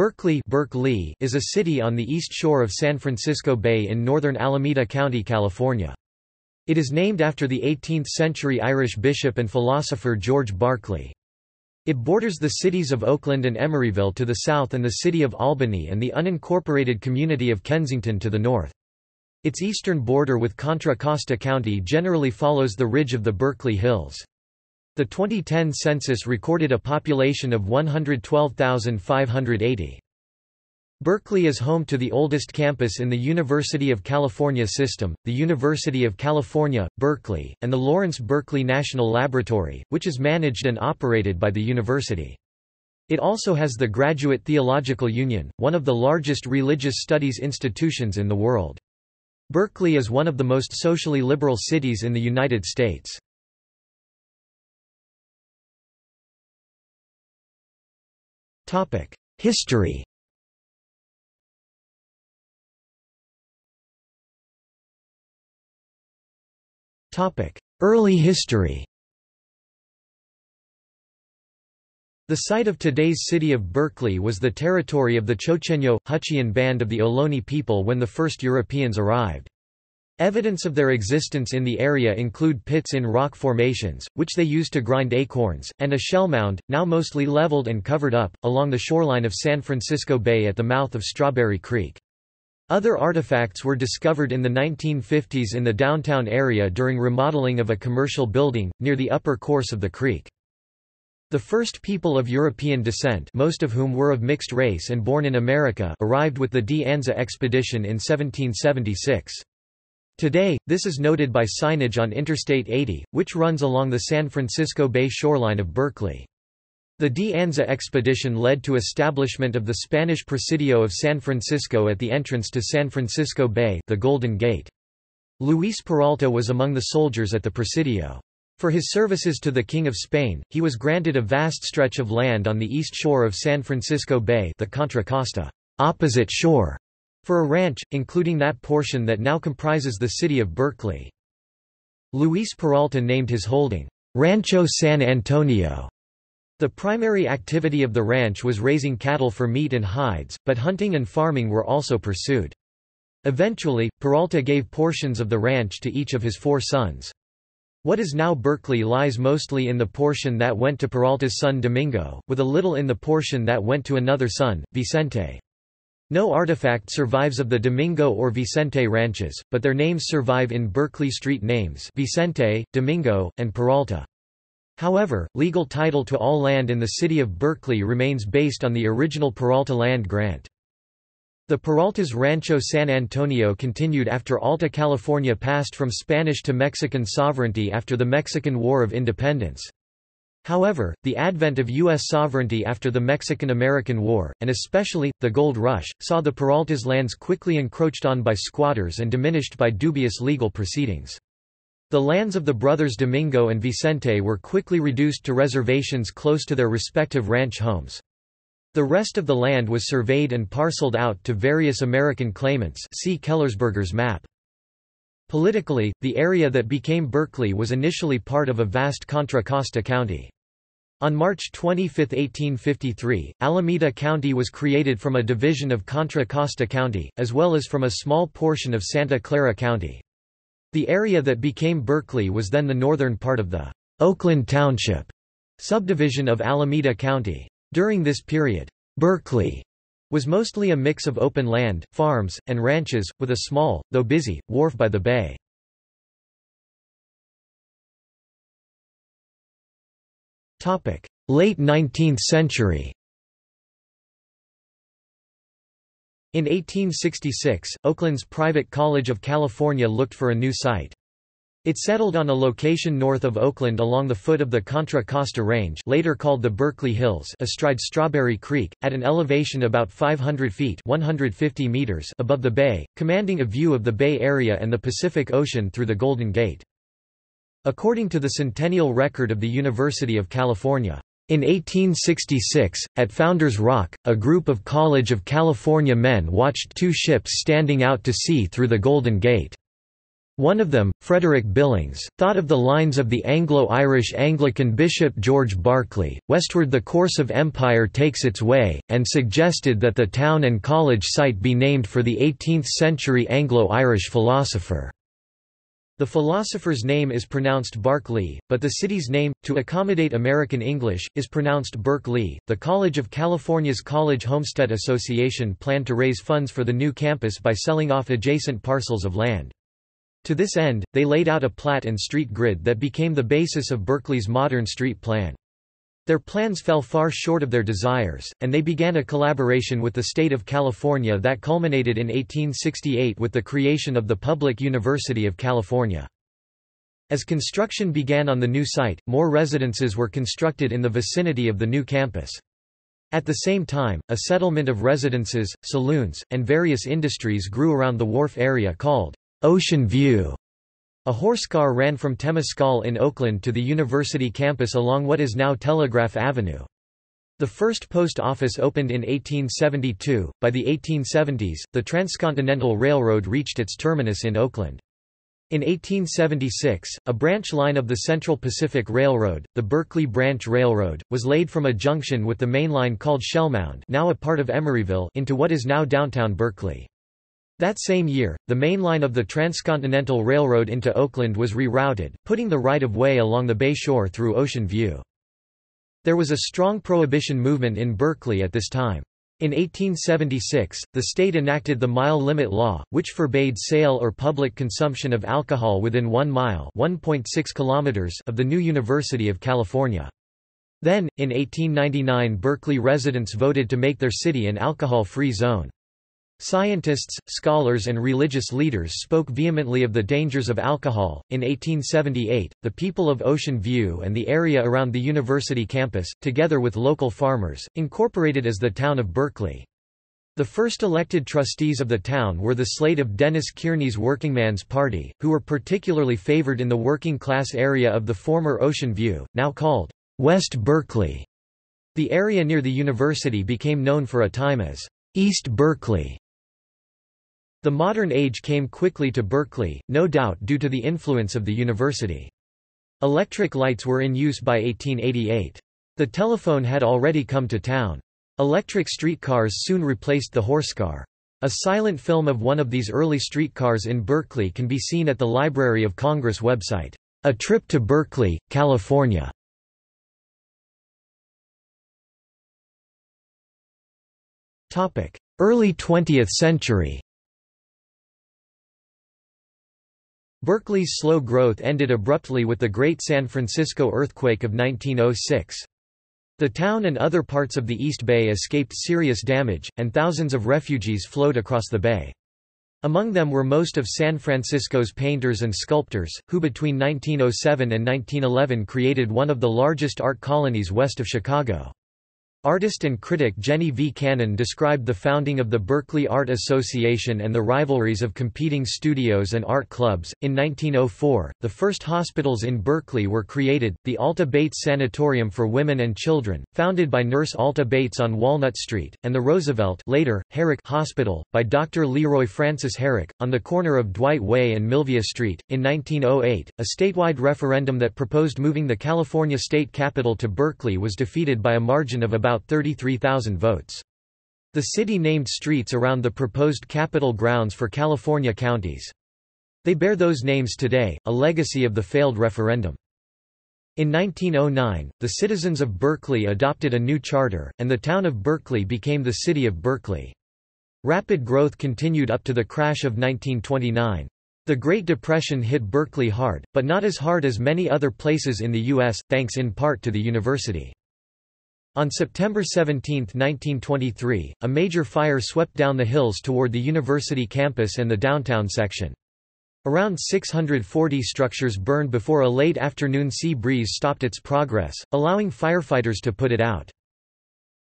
Berkeley is a city on the east shore of San Francisco Bay in northern Alameda County, California. It is named after the 18th-century Irish bishop and philosopher George Berkeley. It borders the cities of Oakland and Emeryville to the south and the city of Albany and the unincorporated community of Kensington to the north. Its eastern border with Contra Costa County generally follows the ridge of the Berkeley Hills. The 2010 census recorded a population of 112,580. Berkeley is home to the oldest campus in the University of California system, the University of California, Berkeley, and the Lawrence Berkeley National Laboratory, which is managed and operated by the university. It also has the Graduate Theological Union, one of the largest religious studies institutions in the world. Berkeley is one of the most socially liberal cities in the United States. History. Early history. The site of today's city of Berkeley was the territory of the Chochenyo, Huchiun band of the Ohlone people when the first Europeans arrived. Evidence of their existence in the area include pits in rock formations, which they used to grind acorns, and a shellmound, now mostly leveled and covered up, along the shoreline of San Francisco Bay at the mouth of Strawberry Creek. Other artifacts were discovered in the 1950s in the downtown area during remodeling of a commercial building, near the upper course of the creek. The first people of European descent, most of whom were of mixed race and born in America, arrived with the De Anza expedition in 1776. Today, this is noted by signage on Interstate 80, which runs along the San Francisco Bay shoreline of Berkeley. The De Anza expedition led to establishment of the Spanish Presidio of San Francisco at the entrance to San Francisco Bay, the Golden Gate. Luis Peralta was among the soldiers at the Presidio. For his services to the King of Spain, he was granted a vast stretch of land on the east shore of San Francisco Bay, the Contra Costa opposite shore, for a ranch, including that portion that now comprises the city of Berkeley. Luis Peralta named his holding, Rancho San Antonio. The primary activity of the ranch was raising cattle for meat and hides, but hunting and farming were also pursued. Eventually, Peralta gave portions of the ranch to each of his four sons. What is now Berkeley lies mostly in the portion that went to Peralta's son Domingo, with a little in the portion that went to another son, Vicente. No artifact survives of the Domingo or Vicente ranches, but their names survive in Berkeley street names Vicente, Domingo, and Peralta. However, legal title to all land in the city of Berkeley remains based on the original Peralta land grant. The Peralta's Rancho San Antonio continued after Alta California passed from Spanish to Mexican sovereignty after the Mexican War of Independence. However, the advent of U.S. sovereignty after the Mexican-American War, and especially, the Gold Rush, saw the Peralta's lands quickly encroached on by squatters and diminished by dubious legal proceedings. The lands of the brothers Domingo and Vicente were quickly reduced to reservations close to their respective ranch homes. The rest of the land was surveyed and parceled out to various American claimants. See Kellersberger's map. Politically, the area that became Berkeley was initially part of a vast Contra Costa County. On March 25, 1853, Alameda County was created from a division of Contra Costa County, as well as from a small portion of Santa Clara County. The area that became Berkeley was then the northern part of the Oakland Township subdivision of Alameda County. During this period, Berkeley was mostly a mix of open land, farms, and ranches, with a small, though busy, wharf by the bay. Late 19th century. In 1866, Oakland's private College of California looked for a new site. It settled on a location north of Oakland along the foot of the Contra Costa Range, later called the Berkeley Hills, astride Strawberry Creek, at an elevation about 500 feet (150 meters) above the bay, commanding a view of the Bay Area and the Pacific Ocean through the Golden Gate. According to the Centennial Record of the University of California, in 1866, at Founders Rock, a group of College of California men watched two ships standing out to sea through the Golden Gate. One of them, Frederick Billings, thought of the lines of the Anglo-Irish Anglican bishop George Berkeley, "Westward the course of empire takes its way," and suggested that the town and college site be named for the 18th-century Anglo-Irish philosopher. The philosopher's name is pronounced Barclay, but the city's name, to accommodate American English, is pronounced Berkeley. The College of California's College Homestead Association planned to raise funds for the new campus by selling off adjacent parcels of land. To this end, they laid out a plat and street grid that became the basis of Berkeley's modern street plan. Their plans fell far short of their desires, and they began a collaboration with the state of California that culminated in 1868 with the creation of the Public University of California. As construction began on the new site, more residences were constructed in the vicinity of the new campus. At the same time, a settlement of residences, saloons, and various industries grew around the wharf area called Ocean View. A horsecar ran from Temescal in Oakland to the university campus along what is now Telegraph Avenue. The first post office opened in 1872. By the 1870s, the Transcontinental Railroad reached its terminus in Oakland. In 1876, a branch line of the Central Pacific Railroad, the Berkeley Branch Railroad, was laid from a junction with the main line called Shellmound, now a part of Emeryville, into what is now downtown Berkeley. That same year, the main line of the Transcontinental Railroad into Oakland was rerouted, putting the right-of-way along the Bay Shore through Ocean View. There was a strong prohibition movement in Berkeley at this time. In 1876, the state enacted the Mile Limit Law, which forbade sale or public consumption of alcohol within 1 mile (1.6 kilometers) of the new University of California. Then, in 1899, Berkeley residents voted to make their city an alcohol-free zone. Scientists, scholars, and religious leaders spoke vehemently of the dangers of alcohol. In 1878, the people of Ocean View and the area around the university campus, together with local farmers, incorporated as the town of Berkeley. The first elected trustees of the town were the slate of Dennis Kearney's Workingman's Party, who were particularly favored in the working class area of the former Ocean View, now called West Berkeley. The area near the university became known for a time as East Berkeley. The modern age came quickly to Berkeley, no doubt due to the influence of the university. Electric lights were in use by 1888. The telephone had already come to town. Electric streetcars soon replaced the horsecar. A silent film of one of these early streetcars in Berkeley can be seen at the Library of Congress website. A Trip to Berkeley, California. Early 20th century. Berkeley's slow growth ended abruptly with the Great San Francisco earthquake of 1906. The town and other parts of the East Bay escaped serious damage, and thousands of refugees flowed across the bay. Among them were most of San Francisco's painters and sculptors, who between 1907 and 1911 created one of the largest art colonies west of Chicago. Artist and critic Jenny V. Cannon described the founding of the Berkeley Art Association and the rivalries of competing studios and art clubs. In 1904, the first hospitals in Berkeley were created, the Alta Bates Sanatorium for Women and Children, founded by Nurse Alta Bates on Walnut Street, and the Roosevelt, later Herrick, Hospital, by Dr. Leroy Francis Herrick, on the corner of Dwight Way and Milvia Street. In 1908, a statewide referendum that proposed moving the California state capital to Berkeley was defeated by a margin of about 33,000 votes. The city named streets around the proposed Capitol grounds for California counties. They bear those names today, a legacy of the failed referendum. In 1909, the citizens of Berkeley adopted a new charter, and the town of Berkeley became the city of Berkeley. Rapid growth continued up to the crash of 1929. The Great Depression hit Berkeley hard, but not as hard as many other places in the U.S., thanks in part to the university. On September 17, 1923, a major fire swept down the hills toward the university campus and the downtown section. Around 640 structures burned before a late afternoon sea breeze stopped its progress, allowing firefighters to put it out.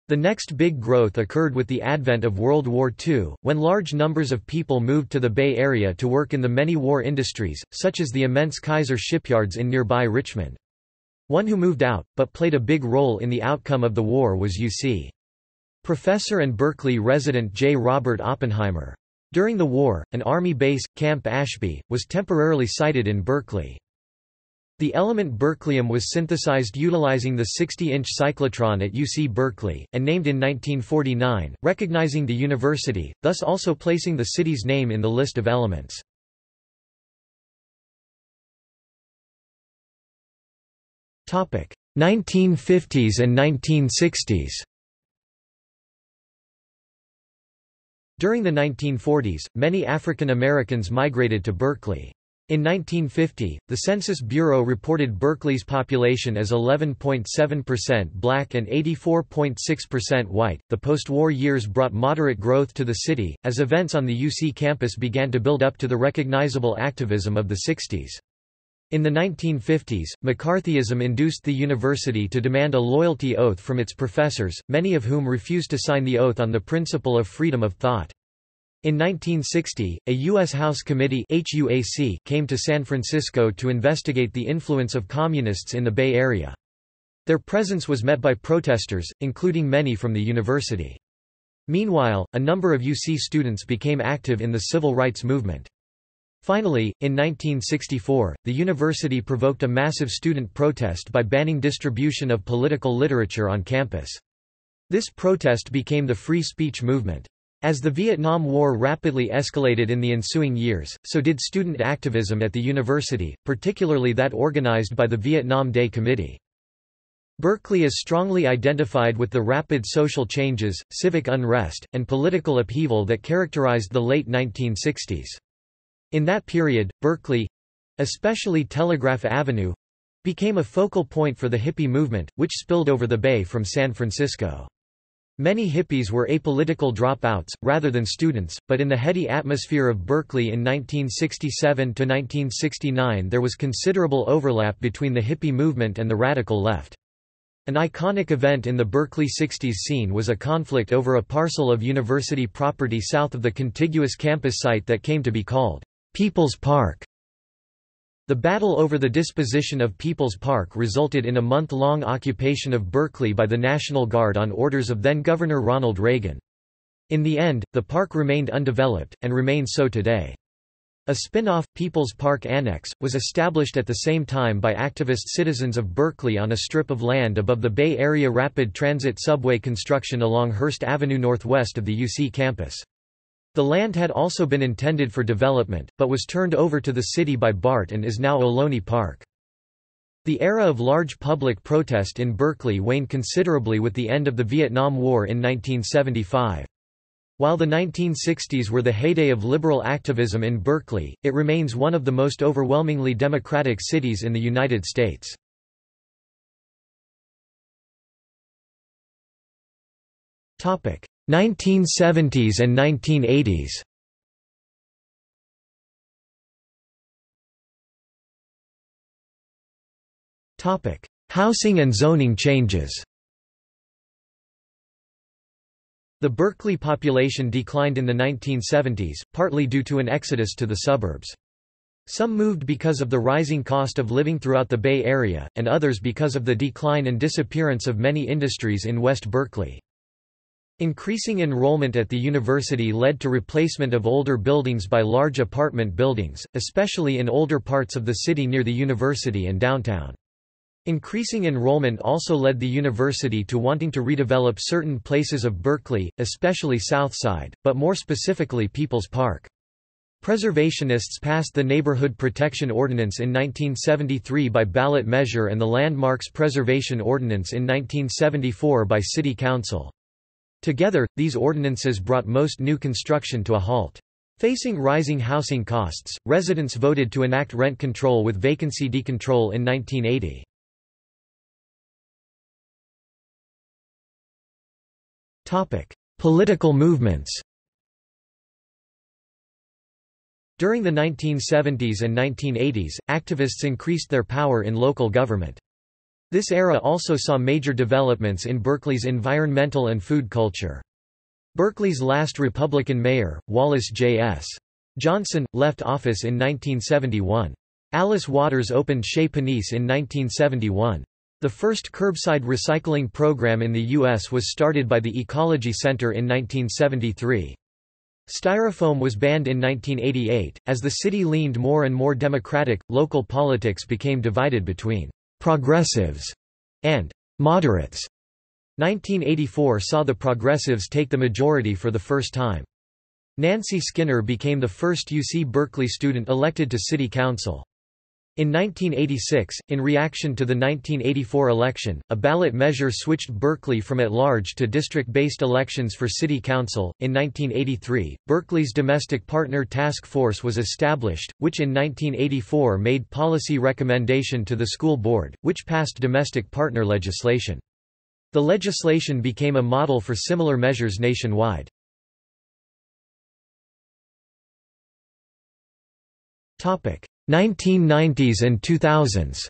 The next big growth occurred with the advent of World War II, when large numbers of people moved to the Bay Area to work in the many war industries, such as the immense Kaiser shipyards in nearby Richmond. One who moved out, but played a big role in the outcome of the war was UC professor and Berkeley resident J. Robert Oppenheimer. During the war, an Army base, Camp Ashby, was temporarily sited in Berkeley. The element berkelium was synthesized utilizing the 60-inch cyclotron at UC Berkeley, and named in 1949, recognizing the university, thus also placing the city's name in the list of elements. Topic: 1950s and 1960s. During the 1940s, many African Americans migrated to Berkeley. In 1950, the Census Bureau reported Berkeley's population as 11.7% black and 84.6% white. The post-war years brought moderate growth to the city, as events on the UC campus began to build up to the recognizable activism of the 60s. In the 1950s, McCarthyism induced the university to demand a loyalty oath from its professors, many of whom refused to sign the oath on the principle of freedom of thought. In 1960, a U.S. House Committee (HUAC) came to San Francisco to investigate the influence of communists in the Bay Area. Their presence was met by protesters, including many from the university. Meanwhile, a number of UC students became active in the civil rights movement. Finally, in 1964, the university provoked a massive student protest by banning distribution of political literature on campus. This protest became the Free Speech Movement. As the Vietnam War rapidly escalated in the ensuing years, so did student activism at the university, particularly that organized by the Vietnam Day Committee. Berkeley is strongly identified with the rapid social changes, civic unrest, and political upheaval that characterized the late 1960s. In that period, Berkeley, especially Telegraph Avenue, became a focal point for the hippie movement, which spilled over the Bay from San Francisco. Many hippies were apolitical dropouts, rather than students, but in the heady atmosphere of Berkeley in 1967–1969 there was considerable overlap between the hippie movement and the radical left. An iconic event in the Berkeley 60s scene was a conflict over a parcel of university property south of the contiguous campus site that came to be called People's Park. The battle over the disposition of People's Park resulted in a month-long occupation of Berkeley by the National Guard on orders of then-Governor Ronald Reagan. In the end, the park remained undeveloped, and remains so today. A spin-off, People's Park Annex, was established at the same time by activist citizens of Berkeley on a strip of land above the Bay Area Rapid Transit subway construction along Hearst Avenue northwest of the UC campus. The land had also been intended for development, but was turned over to the city by BART and is now Ohlone Park. The era of large public protest in Berkeley waned considerably with the end of the Vietnam War in 1975. While the 1960s were the heyday of liberal activism in Berkeley, it remains one of the most overwhelmingly democratic cities in the United States. Topic: 1970s and 1980s. Topic: Housing and zoning changes. The Berkeley population declined in the 1970s, partly due to an exodus to the suburbs. Some moved because of the rising cost of living throughout the Bay Area, and others because of the decline and disappearance of many industries in West Berkeley. Increasing enrollment at the university led to replacement of older buildings by large apartment buildings, especially in older parts of the city near the university and downtown. Increasing enrollment also led the university to wanting to redevelop certain places of Berkeley, especially Southside, but more specifically People's Park. Preservationists passed the Neighborhood Protection Ordinance in 1973 by ballot measure and the Landmarks Preservation Ordinance in 1974 by City Council. Together, these ordinances brought most new construction to a halt. Facing rising housing costs, residents voted to enact rent control with vacancy decontrol in 1980. Topic: Political movements. During the 1970s and 1980s, activists increased their power in local government. This era also saw major developments in Berkeley's environmental and food culture. Berkeley's last Republican mayor, Wallace J.S. Johnson, left office in 1971. Alice Waters opened Chez Panisse in 1971. The first curbside recycling program in the U.S. was started by the Ecology Center in 1973. Styrofoam was banned in 1988. As the city leaned more and more democratic, local politics became divided between progressives and moderates. 1984 saw the progressives take the majority for the first time. Nancy Skinner became the first UC Berkeley student elected to city council. In 1986, in reaction to the 1984 election, a ballot measure switched Berkeley from at-large to district-based elections for city council. In 1983, Berkeley's Domestic Partner Task Force was established, which in 1984 made policy recommendation to the school board, which passed domestic partner legislation. The legislation became a model for similar measures nationwide. Topic: 1990s and 2000s.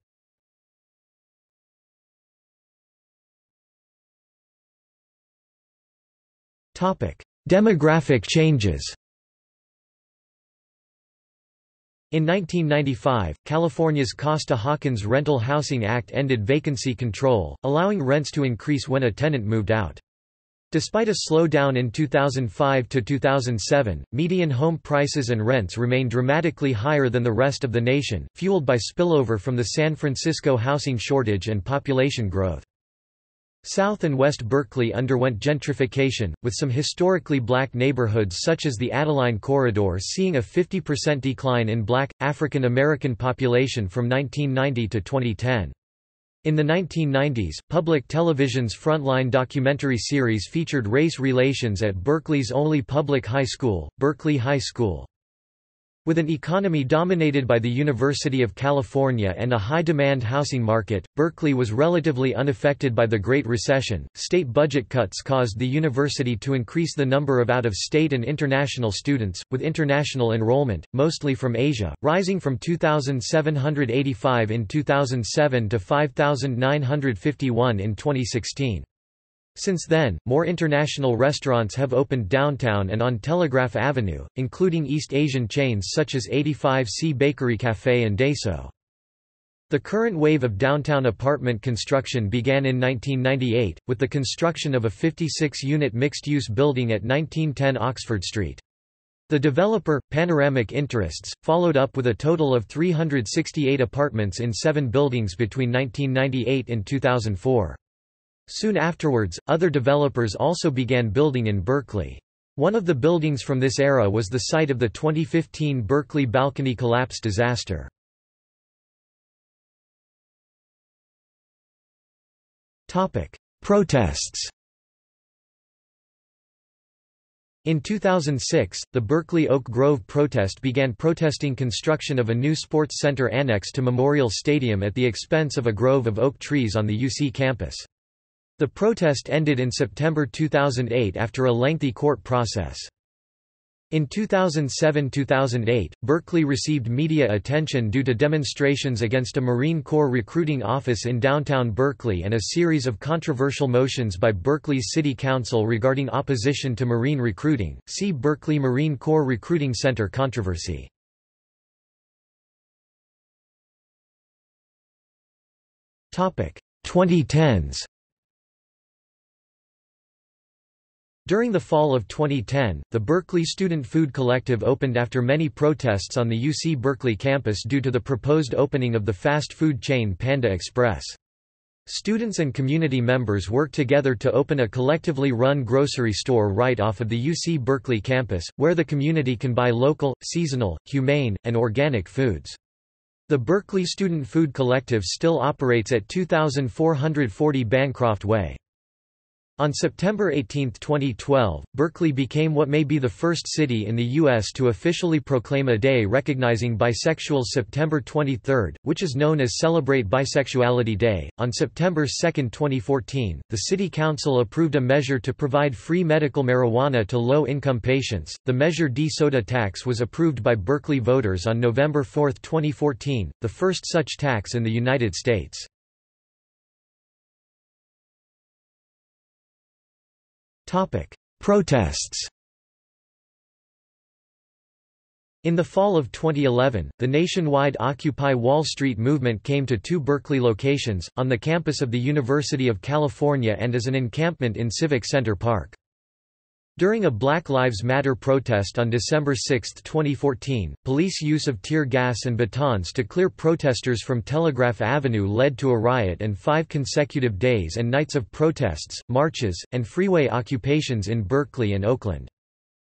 Topic: Demographic changes. In 1995, California's Costa-Hawkins Rental Housing Act ended vacancy control, allowing rents to increase when a tenant moved out. Despite a slowdown in 2005 to 2007, median home prices and rents remain dramatically higher than the rest of the nation, fueled by spillover from the San Francisco housing shortage and population growth. South and West Berkeley underwent gentrification, with some historically black neighborhoods such as the Adeline Corridor seeing a 50% decline in black, African American population from 1990 to 2010. In the 1990s, public television's Frontline documentary series featured race relations at Berkeley's only public high school, Berkeley High School. With an economy dominated by the University of California and a high-demand housing market, Berkeley was relatively unaffected by the Great Recession. State budget cuts caused the university to increase the number of out-of-state and international students, with international enrollment, mostly from Asia, rising from 2,785 in 2007 to 5,951 in 2016. Since then, more international restaurants have opened downtown and on Telegraph Avenue, including East Asian chains such as 85C Bakery Cafe and Daiso. The current wave of downtown apartment construction began in 1998, with the construction of a 56-unit mixed-use building at 1910 Oxford Street. The developer, Panoramic Interests, followed up with a total of 368 apartments in 7 buildings between 1998 and 2004. Soon afterwards, other developers also began building in Berkeley. One of the buildings from this era was the site of the 2015 Berkeley balcony collapse disaster. Protests. In 2006, the Berkeley Oak Grove protest began protesting construction of a new sports center annex to Memorial Stadium at the expense of a grove of oak trees on the UC campus. The protest ended in September 2008 after a lengthy court process. In 2007–2008, Berkeley received media attention due to demonstrations against a Marine Corps recruiting office in downtown Berkeley and a series of controversial motions by Berkeley's City Council regarding opposition to Marine recruiting. See Berkeley Marine Corps Recruiting Center controversy. Topic: 2010s. During the fall of 2010, the Berkeley Student Food Collective opened after many protests on the UC Berkeley campus due to the proposed opening of the fast food chain Panda Express. Students and community members worked together to open a collectively run grocery store right off of the UC Berkeley campus, where the community can buy local, seasonal, humane, and organic foods. The Berkeley Student Food Collective still operates at 2440 Bancroft Way. On September 18, 2012, Berkeley became what may be the first city in the U.S. to officially proclaim a day recognizing bisexuals, September 23, which is known as Celebrate Bisexuality Day. On September 2, 2014, the City Council approved a measure to provide free medical marijuana to low-income patients. The Measure D soda tax was approved by Berkeley voters on November 4, 2014, the first such tax in the United States. Protests. In the fall of 2011, the nationwide Occupy Wall Street movement came to 2 Berkeley locations, on the campus of the University of California and as an encampment in Civic Center Park. During a Black Lives Matter protest on December 6, 2014, police use of tear gas and batons to clear protesters from Telegraph Avenue led to a riot and 5 consecutive days and nights of protests, marches, and freeway occupations in Berkeley and Oakland.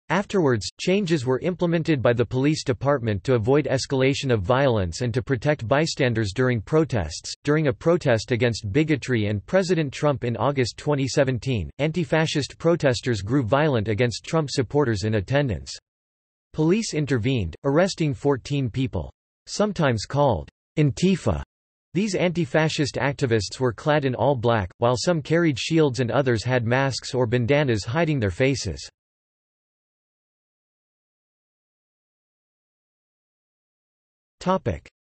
Afterwards, changes were implemented by the police department to avoid escalation of violence and to protect bystanders during protests. During a protest against bigotry and President Trump in August 2017, anti-fascist protesters grew violent against Trump supporters in attendance. Police intervened, arresting 14 people. Sometimes called Antifa, these anti-fascist activists were clad in all black, while some carried shields and others had masks or bandanas hiding their faces.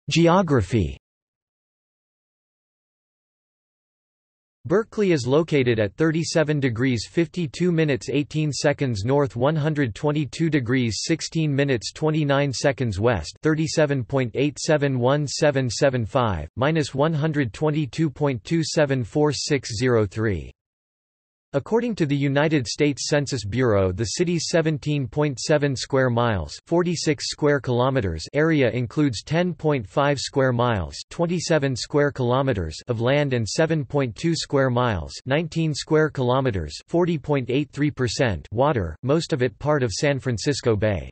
Geography. Berkeley is located at 37°52′18" north, 122°16′29" west, 37.871775 minus 122.274603. According to the United States Census Bureau, the city's 17.7 square miles (46 square kilometers) area includes 10.5 square miles (27 square kilometers) of land and 7.2 square miles (19 square kilometers) (40.83%) water, most of it part of San Francisco Bay.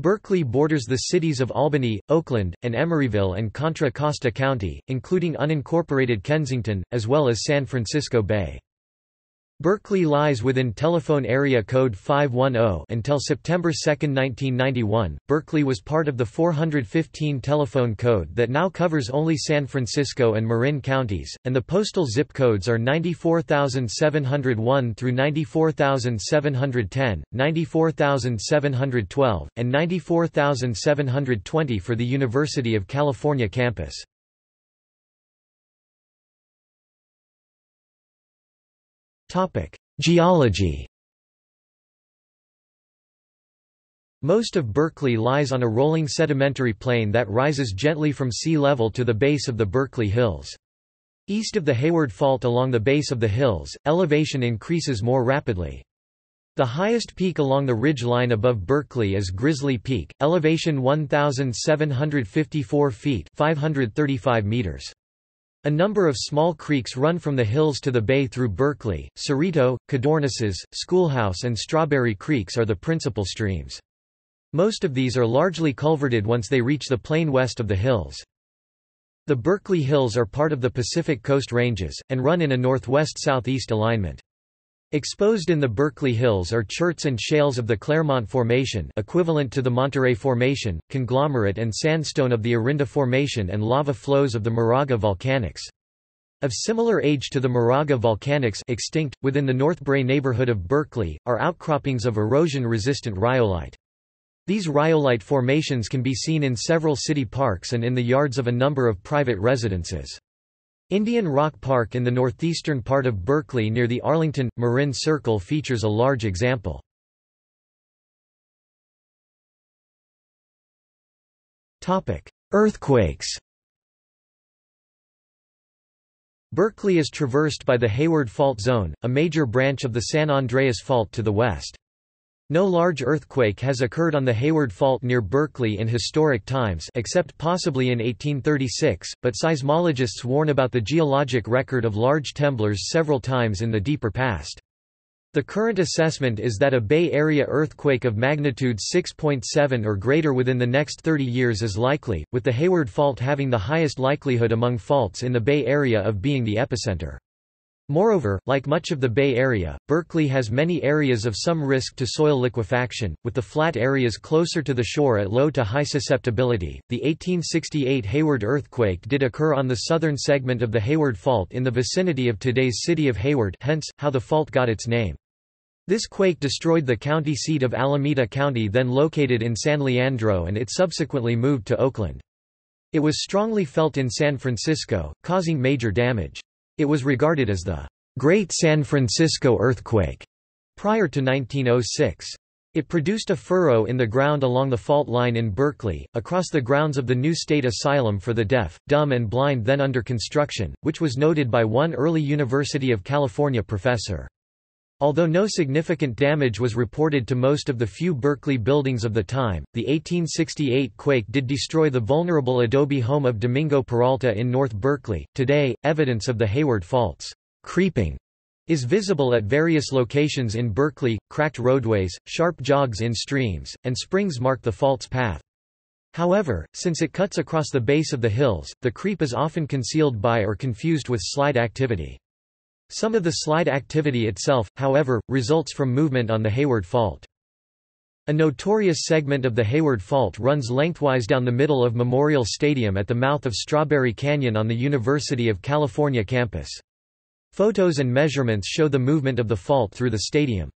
Berkeley borders the cities of Albany, Oakland, and Emeryville and Contra Costa County, including unincorporated Kensington, as well as San Francisco Bay. Berkeley lies within Telephone Area Code 510 until September 2, 1991. Berkeley was part of the 415 telephone code that now covers only San Francisco and Marin counties, and the postal zip codes are 94,701 through 94,710, 94,712, and 94,720 for the University of California campus. Geology. Most of Berkeley lies on a rolling sedimentary plain that rises gently from sea level to the base of the Berkeley Hills. East of the Hayward Fault along the base of the hills, elevation increases more rapidly. The highest peak along the ridge line above Berkeley is Grizzly Peak, elevation 1,754 feet (535 meters). A number of small creeks run from the hills to the bay through Berkeley. Cerrito, Codornices, Schoolhouse and Strawberry Creeks are the principal streams. Most of these are largely culverted once they reach the plain west of the hills. The Berkeley Hills are part of the Pacific Coast Ranges, and run in a northwest-southeast alignment. Exposed in the Berkeley Hills are cherts and shales of the Clermont Formation, equivalent to the Monterey Formation, conglomerate and sandstone of the Arinda Formation and lava flows of the Moraga Volcanics. Of similar age to the Moraga Volcanics, extinct, within the Northbrae neighborhood of Berkeley, are outcroppings of erosion-resistant rhyolite. These rhyolite formations can be seen in several city parks and in the yards of a number of private residences. Indian Rock Park in the northeastern part of Berkeley near the Arlington – Marin Circle features a large example. Earthquakes. Berkeley is traversed by the Hayward Fault Zone, a major branch of the San Andreas Fault to the west. No large earthquake has occurred on the Hayward Fault near Berkeley in historic times except possibly in 1836, but seismologists warn about the geologic record of large temblors several times in the deeper past. The current assessment is that a Bay Area earthquake of magnitude 6.7 or greater within the next 30 years is likely, with the Hayward Fault having the highest likelihood among faults in the Bay Area of being the epicenter. Moreover, like much of the Bay Area, Berkeley has many areas of some risk to soil liquefaction, with the flat areas closer to the shore at low to high susceptibility. The 1868 Hayward earthquake did occur on the southern segment of the Hayward Fault in the vicinity of today's city of Hayward, hence, how the fault got its name. This quake destroyed the county seat of Alameda County, then located in San Leandro, and it subsequently moved to Oakland. It was strongly felt in San Francisco, causing major damage. It was regarded as the Great San Francisco earthquake prior to 1906. It produced a furrow in the ground along the fault line in Berkeley, across the grounds of the new state asylum for the deaf, dumb and blind then under construction, which was noted by one early University of California professor. Although no significant damage was reported to most of the few Berkeley buildings of the time, the 1868 quake did destroy the vulnerable adobe home of Domingo Peralta in North Berkeley. Today, evidence of the Hayward Fault's creeping is visible at various locations in Berkeley. Cracked roadways, sharp jogs in streams, and springs mark the fault's path. However, since it cuts across the base of the hills, the creep is often concealed by or confused with slide activity. Some of the slide activity itself, however, results from movement on the Hayward Fault. A notorious segment of the Hayward Fault runs lengthwise down the middle of Memorial Stadium at the mouth of Strawberry Canyon on the University of California campus. Photos and measurements show the movement of the fault through the stadium.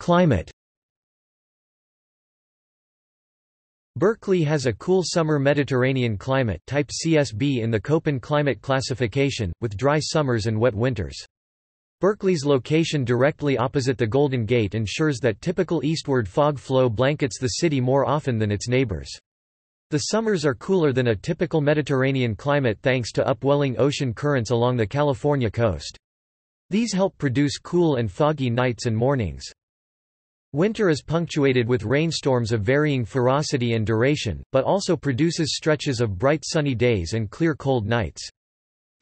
Climate. Berkeley has a cool summer Mediterranean climate type CSB in the Köppen climate classification, with dry summers and wet winters. Berkeley's location directly opposite the Golden Gate ensures that typical eastward fog flow blankets the city more often than its neighbors. The summers are cooler than a typical Mediterranean climate thanks to upwelling ocean currents along the California coast. These help produce cool and foggy nights and mornings. Winter is punctuated with rainstorms of varying ferocity and duration, but also produces stretches of bright sunny days and clear cold nights.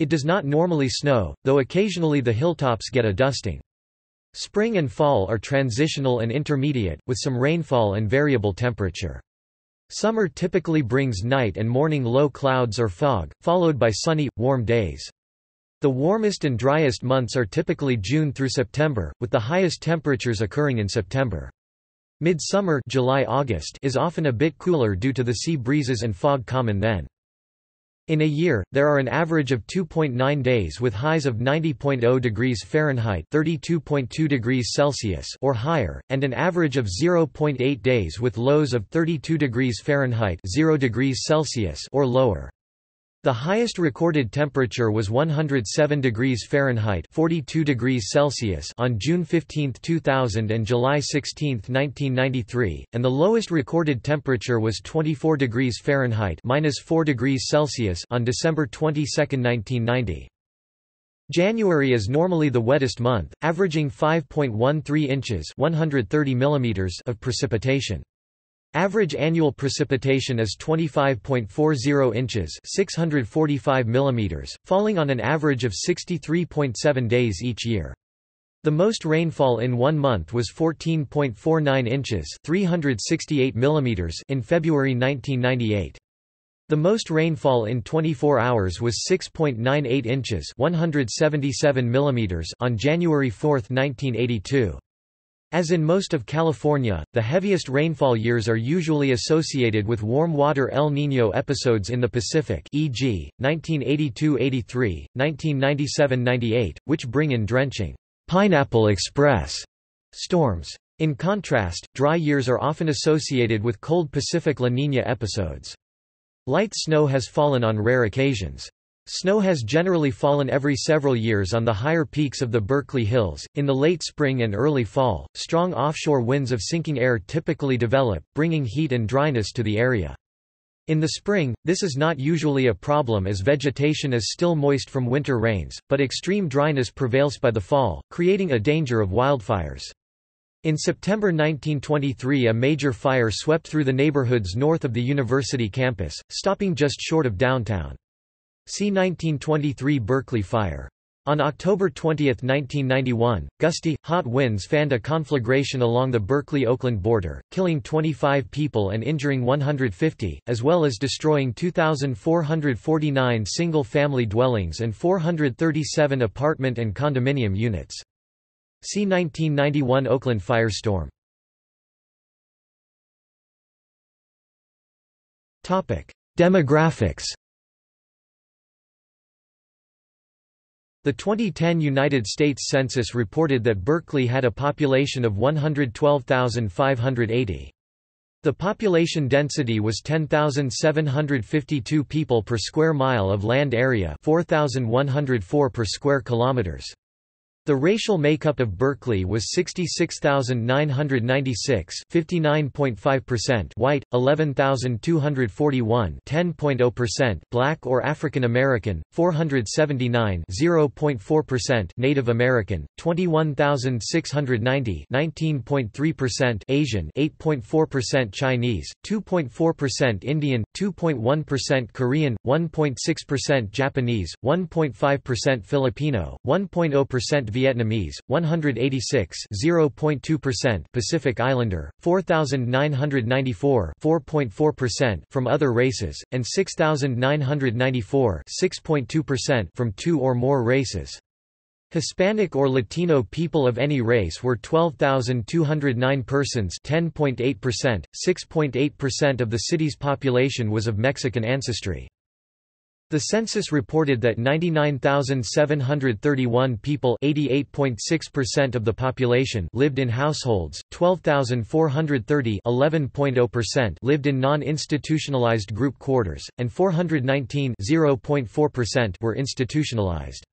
It does not normally snow, though occasionally the hilltops get a dusting. Spring and fall are transitional and intermediate, with some rainfall and variable temperature. Summer typically brings night and morning low clouds or fog, followed by sunny, warm days. The warmest and driest months are typically June through September, with the highest temperatures occurring in September. Midsummer (July–August) is often a bit cooler due to the sea breezes and fog common then. In a year, there are an average of 2.9 days with highs of 90.0 degrees Fahrenheit (32.2 degrees Celsius) or higher, and an average of 0.8 days with lows of 32 degrees Fahrenheit (0 degrees Celsius) or lower. The highest recorded temperature was 107 degrees Fahrenheit (42 degrees Celsius) on June 15, 2000 and July 16, 1993, and the lowest recorded temperature was 24 degrees Fahrenheit (-4 degrees Celsius) on December 22, 1990. January is normally the wettest month, averaging 5.13 inches (130 millimeters) of precipitation. Average annual precipitation is 25.40 inches (645 millimeters), falling on an average of 63.7 days each year. The most rainfall in one month was 14.49 inches (368 millimeters) in February 1998. The most rainfall in 24 hours was 6.98 inches (177 millimeters) on January 4, 1982. As in most of California, the heaviest rainfall years are usually associated with warm water El Niño episodes in the Pacific, e.g., 1982-83, 1997-98, which bring in drenching Pineapple Express storms. In contrast, dry years are often associated with cold Pacific La Niña episodes. Light snow has fallen on rare occasions. Snow has generally fallen every several years on the higher peaks of the Berkeley Hills. In the late spring and early fall, strong offshore winds of sinking air typically develop, bringing heat and dryness to the area. In the spring, this is not usually a problem as vegetation is still moist from winter rains, but extreme dryness prevails by the fall, creating a danger of wildfires. In September 1923, a major fire swept through the neighborhoods north of the university campus, stopping just short of downtown. See 1923 Berkeley Fire. On October 20, 1991, gusty, hot winds fanned a conflagration along the Berkeley-Oakland border, killing 25 people and injuring 150, as well as destroying 2,449 single-family dwellings and 437 apartment and condominium units. See 1991 Oakland firestorm. Demographics. The 2010 United States Census reported that Berkeley had a population of 112,580. The population density was 10,752 people per square mile of land area, 4,104 per square kilometers. The racial makeup of Berkeley was 66,996 (59.5%) white, 11,241 (10.0%) black or African American, 479 (0.4%) Native American, 21,690 (19.3%) Asian, 8.4% Chinese, 2.4% Indian, 2.1% Korean, 1.6% Japanese, 1.5% Filipino, 1.0% Vietnamese, 186 (0.2%) Pacific Islander, 4,994 (4.4%) from other races, and 6,994 (6.2%) from two or more races. Hispanic or Latino people of any race were 12,209 persons, 10.8%, 6.8% of the city's population was of Mexican ancestry. The census reported that 99,731 people, 88.6% of the population, lived in households, 12,430, 11.0% lived in non-institutionalized group quarters, and 419, 0.4% were institutionalized.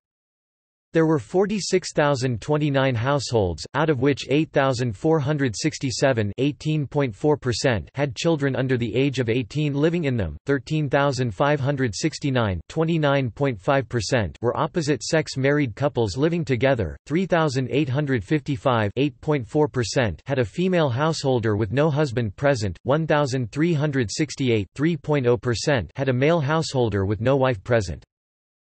There were 46,029 households, out of which 8,467 (18.4%) had children under the age of 18 living in them, 13,569 (29.5%) were opposite-sex married couples living together, 3,855 (8.4%) had a female householder with no husband present, 1,368 (3.0%) had a male householder with no wife present.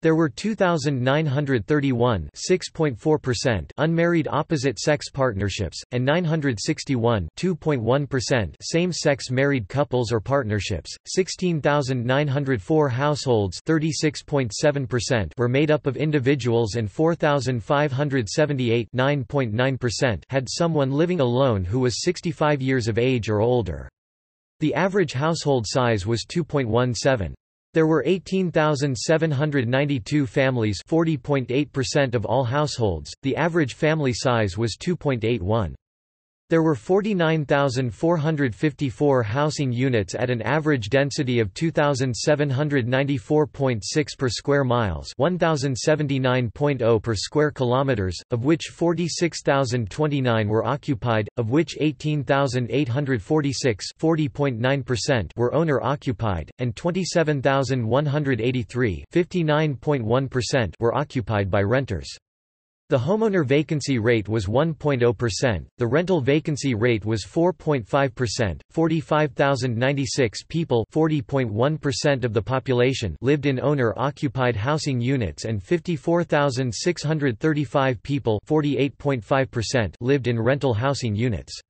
There were 2,931 (6.4%) unmarried opposite-sex partnerships, and 961 (2.1%) same-sex married couples or partnerships. 16,904 households (36.7%) were made up of individuals, and 4,578 (9.9%) had someone living alone who was 65 years of age or older. The average household size was 2.17. There were 18,792 families, 40.8% of all households. The average family size was 2.81. There were 49,454 housing units at an average density of 2,794.6 per square miles, 1,079.0 per square kilometers, of which 46,029 were occupied, of which 18,846 (40.9%) were owner-occupied, and 27,183 (59.1%) were occupied by renters. The homeowner vacancy rate was 1.0%, the rental vacancy rate was 4.5%, 45,096 people, 40.1% of the population, lived in owner-occupied housing units, and 54,635 people, 48.5% lived in rental housing units.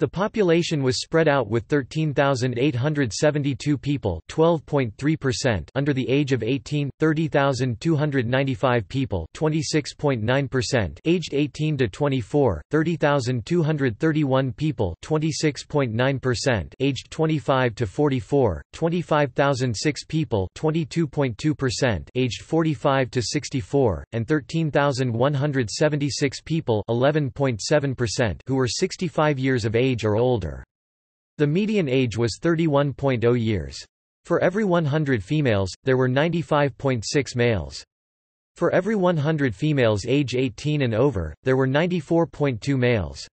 The population was spread out with 13,872 people, 12.3%, under the age of 18, 30,295 people, 26.9%, aged 18 to 24, 30,231 people, 26.9%, aged 25 to 44, 25,006 people, 22.2%, aged 45 to 64, and 13,176 people, 11.7%, who were 65 years of age or older. The median age was 31.0 years. For every 100 females, there were 95.6 males. For every 100 females age 18 and over, there were 94.2 males.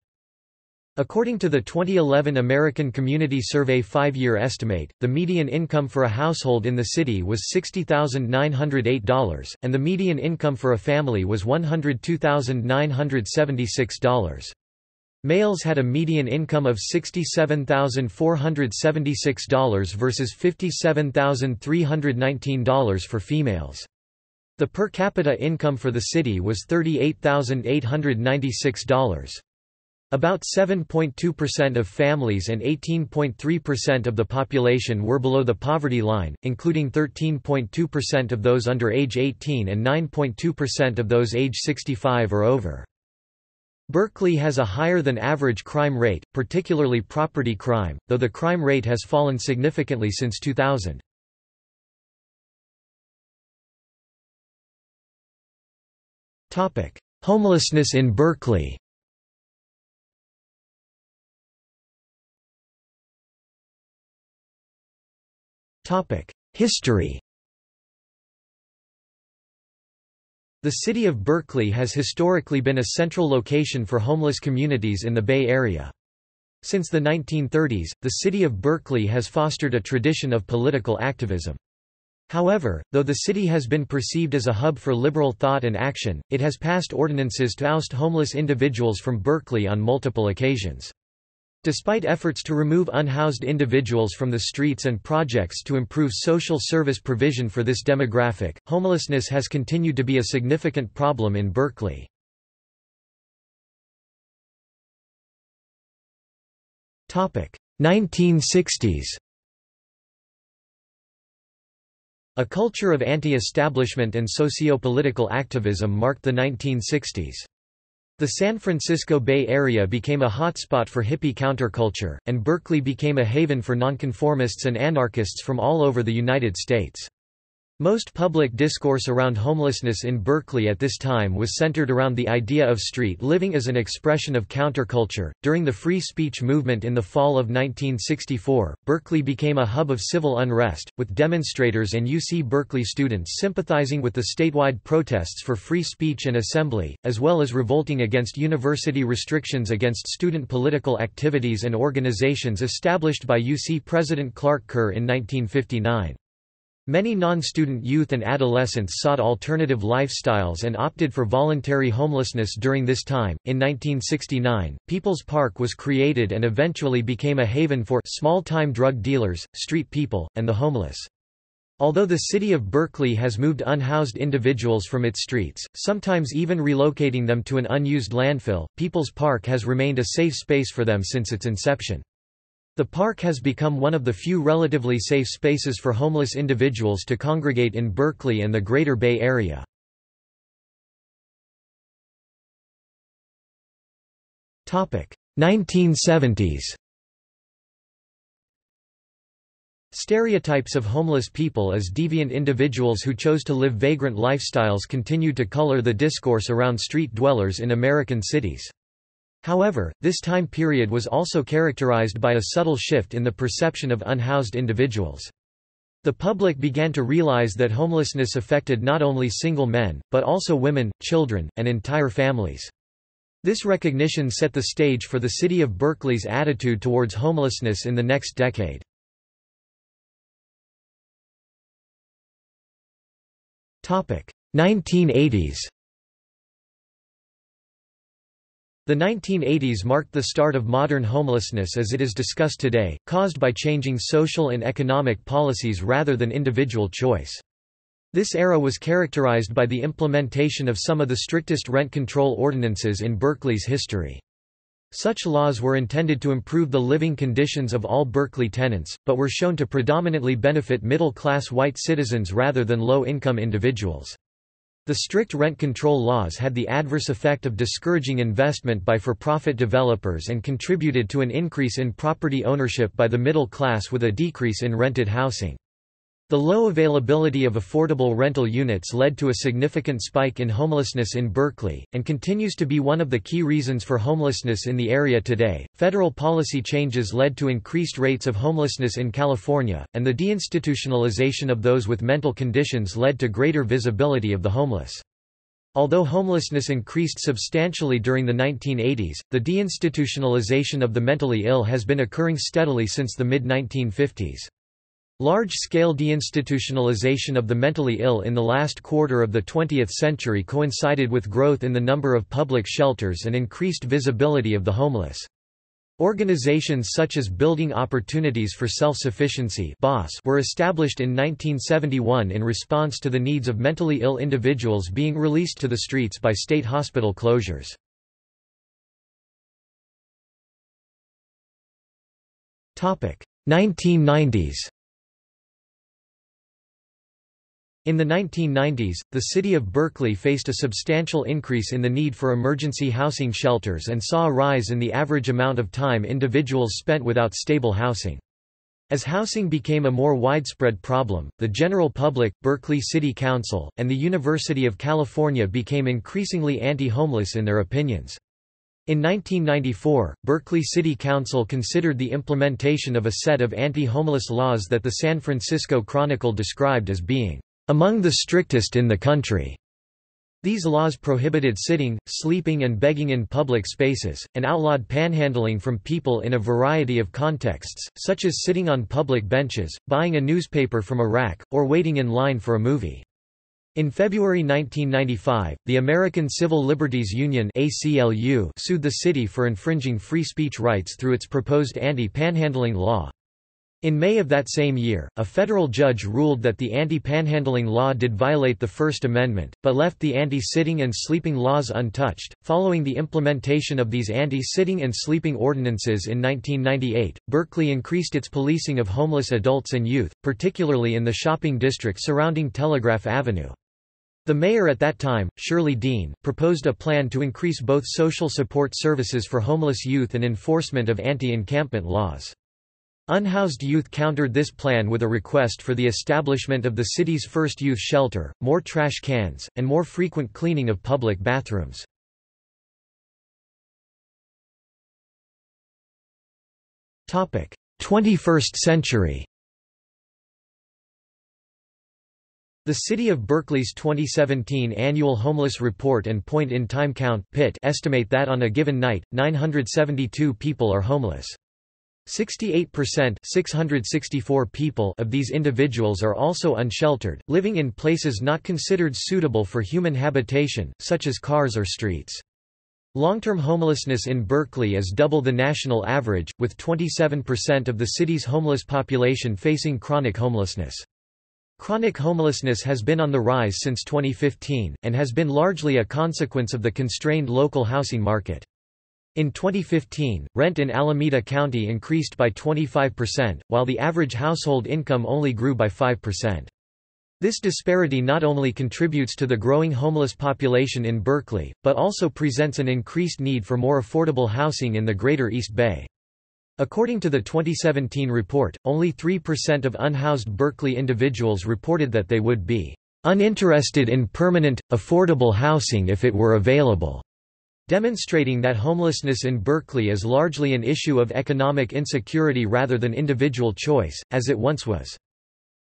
According to the 2011 American Community Survey 5-year estimate, the median income for a household in the city was $60,908, and the median income for a family was $102,976. Males had a median income of $67,476 versus $57,319 for females. The per capita income for the city was $38,896. About 7.2% of families and 18.3% of the population were below the poverty line, including 13.2% of those under age 18 and 9.2% of those age 65 or over. Berkeley has a higher than average crime rate, particularly property crime, though the crime rate has fallen significantly since 2000. Topic: Homelessness in Berkeley. Topic: History. The city of Berkeley has historically been a central location for homeless communities in the Bay Area. Since the 1930s, the city of Berkeley has fostered a tradition of political activism. However, though the city has been perceived as a hub for liberal thought and action, it has passed ordinances to oust homeless individuals from Berkeley on multiple occasions. Despite efforts to remove unhoused individuals from the streets and projects to improve social service provision for this demographic, homelessness has continued to be a significant problem in Berkeley. Topic: 1960s. A culture of anti-establishment and socio-political activism marked the 1960s. The San Francisco Bay Area became a hotspot for hippie counterculture, and Berkeley became a haven for nonconformists and anarchists from all over the United States. Most public discourse around homelessness in Berkeley at this time was centered around the idea of street living as an expression of counterculture. During the free speech movement in the fall of 1964, Berkeley became a hub of civil unrest, with demonstrators and UC Berkeley students sympathizing with the statewide protests for free speech and assembly, as well as revolting against university restrictions against student political activities and organizations established by UC President Clark Kerr in 1959. Many non-student youth and adolescents sought alternative lifestyles and opted for voluntary homelessness during this time. In 1969, People's Park was created and eventually became a haven for small-time drug dealers, street people, and the homeless. Although the city of Berkeley has moved unhoused individuals from its streets, sometimes even relocating them to an unused landfill, People's Park has remained a safe space for them since its inception. The park has become one of the few relatively safe spaces for homeless individuals to congregate in Berkeley and the Greater Bay Area. Topic: 1970s. Stereotypes of homeless people as deviant individuals who chose to live vagrant lifestyles continued to color the discourse around street dwellers in American cities. However, this time period was also characterized by a subtle shift in the perception of unhoused individuals. The public began to realize that homelessness affected not only single men, but also women, children, and entire families. This recognition set the stage for the city of Berkeley's attitude towards homelessness in the next decade. Topic: 1980s. The 1980s marked the start of modern homelessness as it is discussed today, caused by changing social and economic policies rather than individual choice. This era was characterized by the implementation of some of the strictest rent control ordinances in Berkeley's history. Such laws were intended to improve the living conditions of all Berkeley tenants, but were shown to predominantly benefit middle-class white citizens rather than low-income individuals. The strict rent control laws had the adverse effect of discouraging investment by for-profit developers and contributed to an increase in property ownership by the middle class with a decrease in rented housing. The low availability of affordable rental units led to a significant spike in homelessness in Berkeley, and continues to be one of the key reasons for homelessness in the area today. Federal policy changes led to increased rates of homelessness in California, and the deinstitutionalization of those with mental conditions led to greater visibility of the homeless. Although homelessness increased substantially during the 1980s, the deinstitutionalization of the mentally ill has been occurring steadily since the mid-1950s. Large-scale deinstitutionalization of the mentally ill in the last quarter of the 20th century coincided with growth in the number of public shelters and increased visibility of the homeless. Organizations such as Building Opportunities for Self-Sufficiency were established in 1971 in response to the needs of mentally ill individuals being released to the streets by state hospital closures. Topic: 1990s. In the 1990s, the city of Berkeley faced a substantial increase in the need for emergency housing shelters and saw a rise in the average amount of time individuals spent without stable housing. As housing became a more widespread problem, the general public, Berkeley City Council, and the University of California became increasingly anti-homeless in their opinions. In 1994, Berkeley City Council considered the implementation of a set of anti-homeless laws that the San Francisco Chronicle described as being among the strictest in the country. These laws prohibited sitting, sleeping and begging in public spaces, and outlawed panhandling from people in a variety of contexts, such as sitting on public benches, buying a newspaper from a rack, or waiting in line for a movie. In February 1995, the American Civil Liberties Union (ACLU) sued the city for infringing free speech rights through its proposed anti-panhandling law. In May of that same year, a federal judge ruled that the anti-panhandling law did violate the First Amendment, but left the anti-sitting and sleeping laws untouched. Following the implementation of these anti-sitting and sleeping ordinances in 1998, Berkeley increased its policing of homeless adults and youth, particularly in the shopping district surrounding Telegraph Avenue. The mayor at that time, Shirley Dean, proposed a plan to increase both social support services for homeless youth and enforcement of anti-encampment laws. Unhoused youth countered this plan with a request for the establishment of the city's first youth shelter, more trash cans, and more frequent cleaning of public bathrooms. Topic: 21st century. The City of Berkeley's 2017 annual Homeless Report and Point in Time Count (PIT) estimate that on a given night, 972 people are homeless. 68% (664 people) of these individuals are also unsheltered, living in places not considered suitable for human habitation, such as cars or streets. Long-term homelessness in Berkeley is double the national average, with 27% of the city's homeless population facing chronic homelessness. Chronic homelessness has been on the rise since 2015, and has been largely a consequence of the constrained local housing market. In 2015, rent in Alameda County increased by 25%, while the average household income only grew by 5%. This disparity not only contributes to the growing homeless population in Berkeley, but also presents an increased need for more affordable housing in the greater East Bay. According to the 2017 report, only 3% of unhoused Berkeley individuals reported that they would be uninterested in permanent, affordable housing if it were available, demonstrating that homelessness in Berkeley is largely an issue of economic insecurity rather than individual choice, as it once was.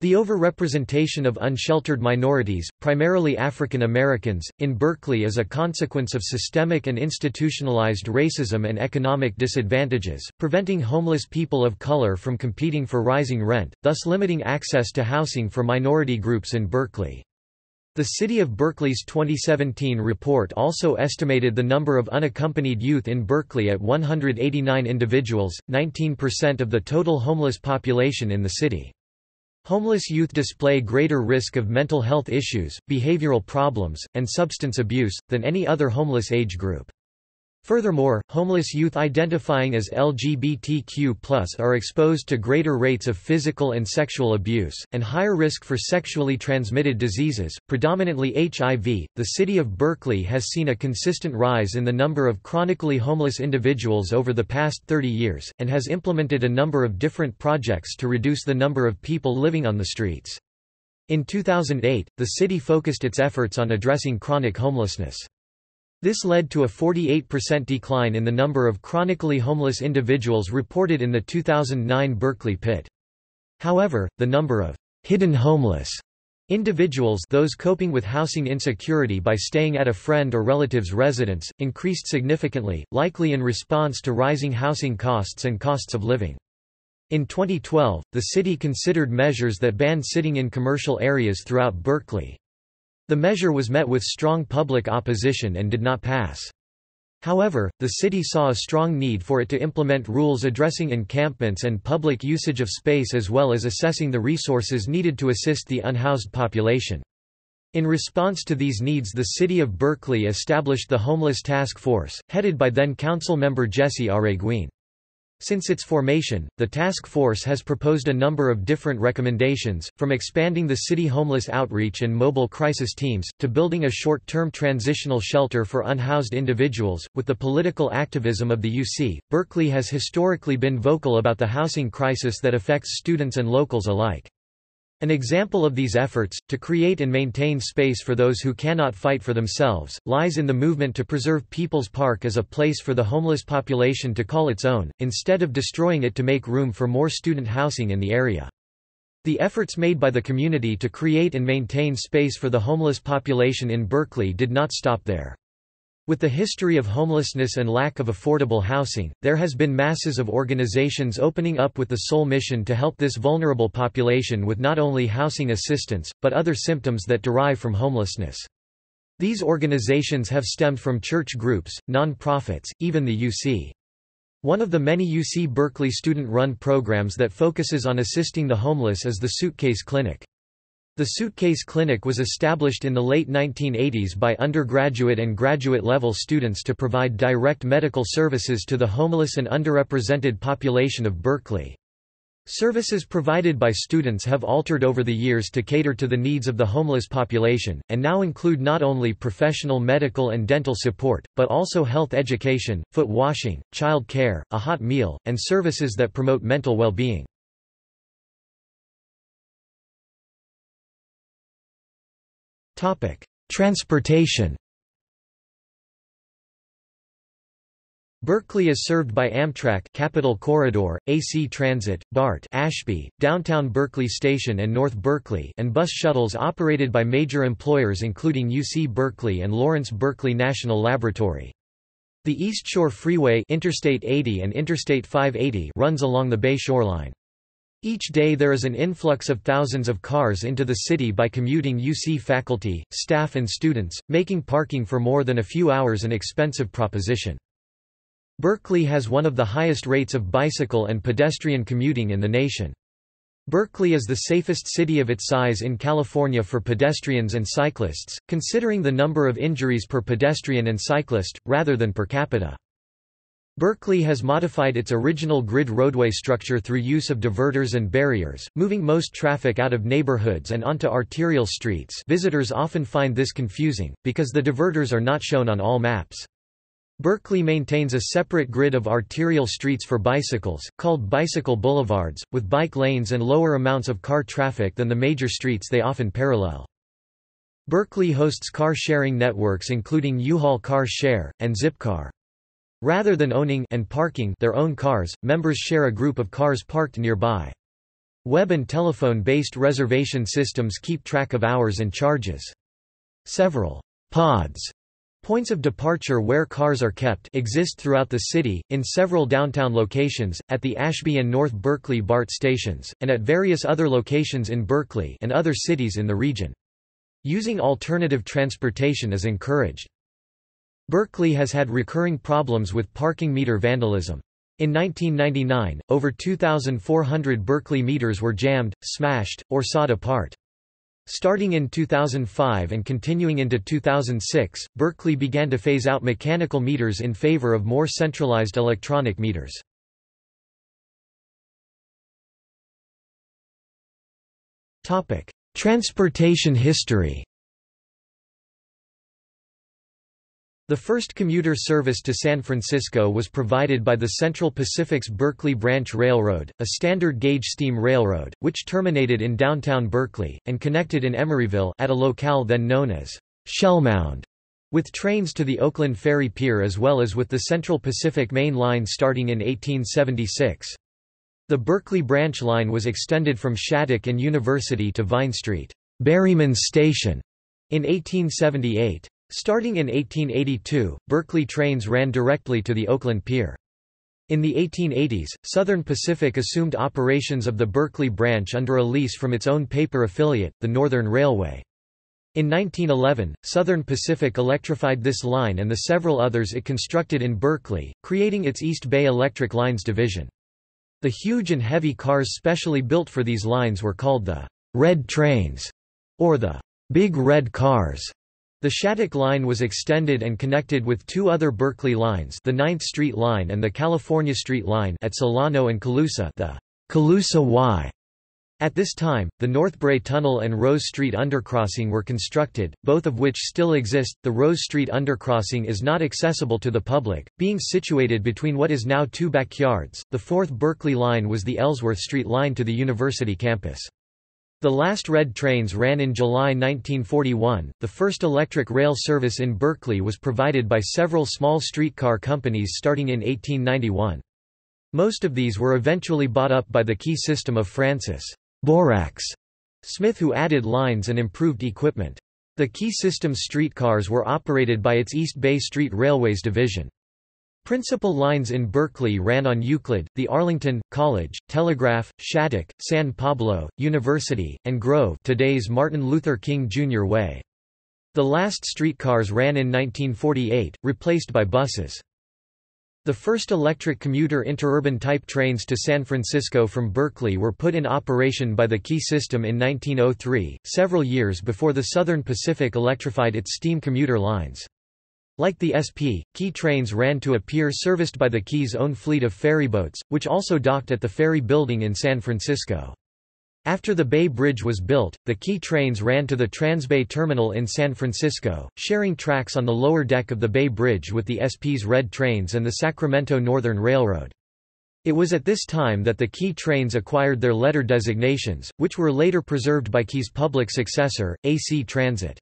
The overrepresentation of unsheltered minorities, primarily African Americans, in Berkeley is a consequence of systemic and institutionalized racism and economic disadvantages, preventing homeless people of color from competing for rising rent, thus limiting access to housing for minority groups in Berkeley. The City of Berkeley's 2017 report also estimated the number of unaccompanied youth in Berkeley at 189 individuals, 19% of the total homeless population in the city. Homeless youth display greater risk of mental health issues, behavioral problems, and substance abuse, than any other homeless age group. Furthermore, homeless youth identifying as LGBTQ+ are exposed to greater rates of physical and sexual abuse, and higher risk for sexually transmitted diseases, predominantly HIV. The city of Berkeley has seen a consistent rise in the number of chronically homeless individuals over the past 30 years, and has implemented a number of different projects to reduce the number of people living on the streets. In 2008, the city focused its efforts on addressing chronic homelessness. This led to a 48% decline in the number of chronically homeless individuals reported in the 2009 Berkeley PIT. However, the number of hidden homeless individuals, those coping with housing insecurity by staying at a friend or relative's residence, increased significantly, likely in response to rising housing costs and costs of living. In 2012, the city considered measures that banned sitting in commercial areas throughout Berkeley. The measure was met with strong public opposition and did not pass. However, the city saw a strong need for it to implement rules addressing encampments and public usage of space, as well as assessing the resources needed to assist the unhoused population. In response to these needs, the city of Berkeley established the Homeless Task Force, headed by then council member Jesse Areguin. Since its formation, the task force has proposed a number of different recommendations, from expanding the city homeless outreach and mobile crisis teams, to building a short-term transitional shelter for unhoused individuals. With the political activism of the UC, Berkeley has historically been vocal about the housing crisis that affects students and locals alike. An example of these efforts, to create and maintain space for those who cannot fight for themselves, lies in the movement to preserve People's Park as a place for the homeless population to call its own, instead of destroying it to make room for more student housing in the area. The efforts made by the community to create and maintain space for the homeless population in Berkeley did not stop there. With the history of homelessness and lack of affordable housing, there has been masses of organizations opening up with the sole mission to help this vulnerable population with not only housing assistance, but other symptoms that derive from homelessness. These organizations have stemmed from church groups, non-profits, even the UC. One of the many UC Berkeley student-run programs that focuses on assisting the homeless is the Suitcase Clinic. The Suitcase Clinic was established in the late 1980s by undergraduate and graduate-level students to provide direct medical services to the homeless and underrepresented population of Berkeley. Services provided by students have altered over the years to cater to the needs of the homeless population, and now include not only professional medical and dental support, but also health education, foot washing, child care, a hot meal, and services that promote mental well-being. Transportation. Berkeley is served by Amtrak Capital Corridor, AC Transit, BART Ashby, Downtown Berkeley Station and North Berkeley, and bus shuttles operated by major employers including UC Berkeley and Lawrence Berkeley National Laboratory. The East Shore Freeway Interstate 80 and Interstate 580 runs along the bay shoreline. Each day there is an influx of thousands of cars into the city by commuting UC faculty, staff and students, making parking for more than a few hours an expensive proposition. Berkeley has one of the highest rates of bicycle and pedestrian commuting in the nation. Berkeley is the safest city of its size in California for pedestrians and cyclists, considering the number of injuries per pedestrian and cyclist, rather than per capita. Berkeley has modified its original grid roadway structure through use of diverters and barriers, moving most traffic out of neighborhoods and onto arterial streets. Visitors often find this confusing, because the diverters are not shown on all maps. Berkeley maintains a separate grid of arterial streets for bicycles, called bicycle boulevards, with bike lanes and lower amounts of car traffic than the major streets they often parallel. Berkeley hosts car-sharing networks including U-Haul Car Share, and Zipcar. Rather than owning and parking their own cars, members share a group of cars parked nearby. Web and telephone-based reservation systems keep track of hours and charges. Several pods, points of departure where cars are kept, exist throughout the city, in several downtown locations, at the Ashby and North Berkeley BART stations, and at various other locations in Berkeley and other cities in the region. Using alternative transportation is encouraged. Berkeley has had recurring problems with parking meter vandalism. In 1999, over 2,400 Berkeley meters were jammed, smashed, or sawed apart. Starting in 2005 and continuing into 2006, Berkeley began to phase out mechanical meters in favor of more centralized electronic meters. Transportation history. The first commuter service to San Francisco was provided by the Central Pacific's Berkeley Branch Railroad, a standard-gauge steam railroad, which terminated in downtown Berkeley, and connected in Emeryville at a locale then known as Shellmound, with trains to the Oakland Ferry Pier as well as with the Central Pacific Main Line starting in 1876. The Berkeley Branch Line was extended from Shattuck and University to Vine Street, Berryman Station, in 1878. Starting in 1882, Berkeley trains ran directly to the Oakland Pier. In the 1880s, Southern Pacific assumed operations of the Berkeley branch under a lease from its own paper affiliate, the Northern Railway. In 1911, Southern Pacific electrified this line and the several others it constructed in Berkeley, creating its East Bay Electric Lines division. The huge and heavy cars specially built for these lines were called the Red Trains, or the Big Red Cars. The Shattuck Line was extended and connected with two other Berkeley lines, the 9th Street Line and the California Street Line at Solano and Calusa, the Calusa Y. At this time, the Northbrae Tunnel and Rose Street Undercrossing were constructed, both of which still exist. The Rose Street Undercrossing is not accessible to the public, being situated between what is now two backyards. The 4th Berkeley Line was the Ellsworth Street Line to the university campus. The last Red Trains ran in July 1941. The first electric rail service in Berkeley was provided by several small streetcar companies starting in 1891. Most of these were eventually bought up by the Quay system of Francis borax smith who added lines and improved equipment. The Key System streetcars were operated by its East Bay Street Railways division. Principal lines in Berkeley ran on Euclid, the Arlington, College, Telegraph, Shattuck, San Pablo, University, and Grove, today's Martin Luther King Jr. Way. The last streetcars ran in 1948, replaced by buses. The first electric commuter interurban type trains to San Francisco from Berkeley were put in operation by the Key System in 1903, several years before the Southern Pacific electrified its steam commuter lines. Like the SP, Key trains ran to a pier serviced by the Key's own fleet of ferryboats, which also docked at the Ferry Building in San Francisco. After the Bay Bridge was built, the Key trains ran to the Transbay Terminal in San Francisco, sharing tracks on the lower deck of the Bay Bridge with the SP's Red Trains and the Sacramento Northern Railroad. It was at this time that the Key trains acquired their letter designations, which were later preserved by Key's public successor, AC Transit.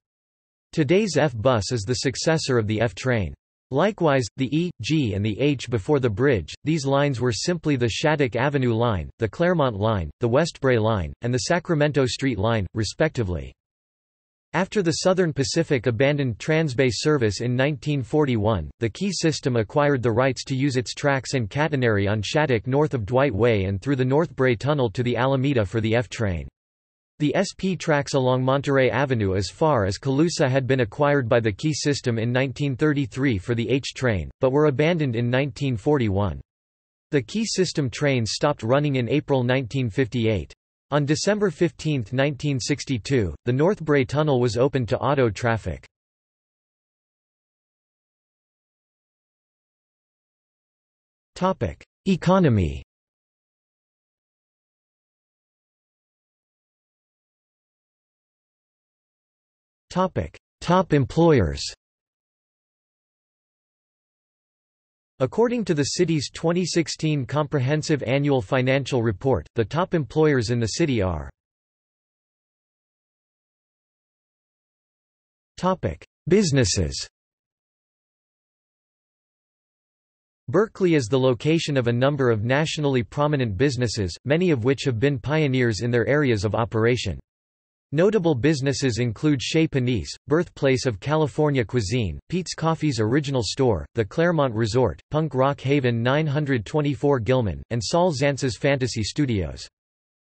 Today's F bus is the successor of the F train. Likewise, the E, G and the H before the bridge, these lines were simply the Shattuck Avenue line, the Claremont line, the Westbray line, and the Sacramento Street line, respectively. After the Southern Pacific abandoned Transbay service in 1941, the Key System acquired the rights to use its tracks and catenary on Shattuck north of Dwight Way and through the Northbray Tunnel to the Alameda for the F train. The SP tracks along Monterey Avenue as far as Calusa had been acquired by the Key System in 1933 for the H train, but were abandoned in 1941. The Key System trains stopped running in April 1958. On December 15, 1962, the Northbray Tunnel was opened to auto traffic. Economy. Top employers. According to the city's 2016 Comprehensive Annual Financial Report, the top employers in the city are Businesses. Berkeley is the location of a number of nationally prominent businesses, many of which have been pioneers in their areas of operation. Notable businesses include Chez Panisse, birthplace of California cuisine, Pete's Coffee's original store, the Claremont Resort, Punk Rock Haven 924 Gilman, and Saul Zantz's Fantasy Studios.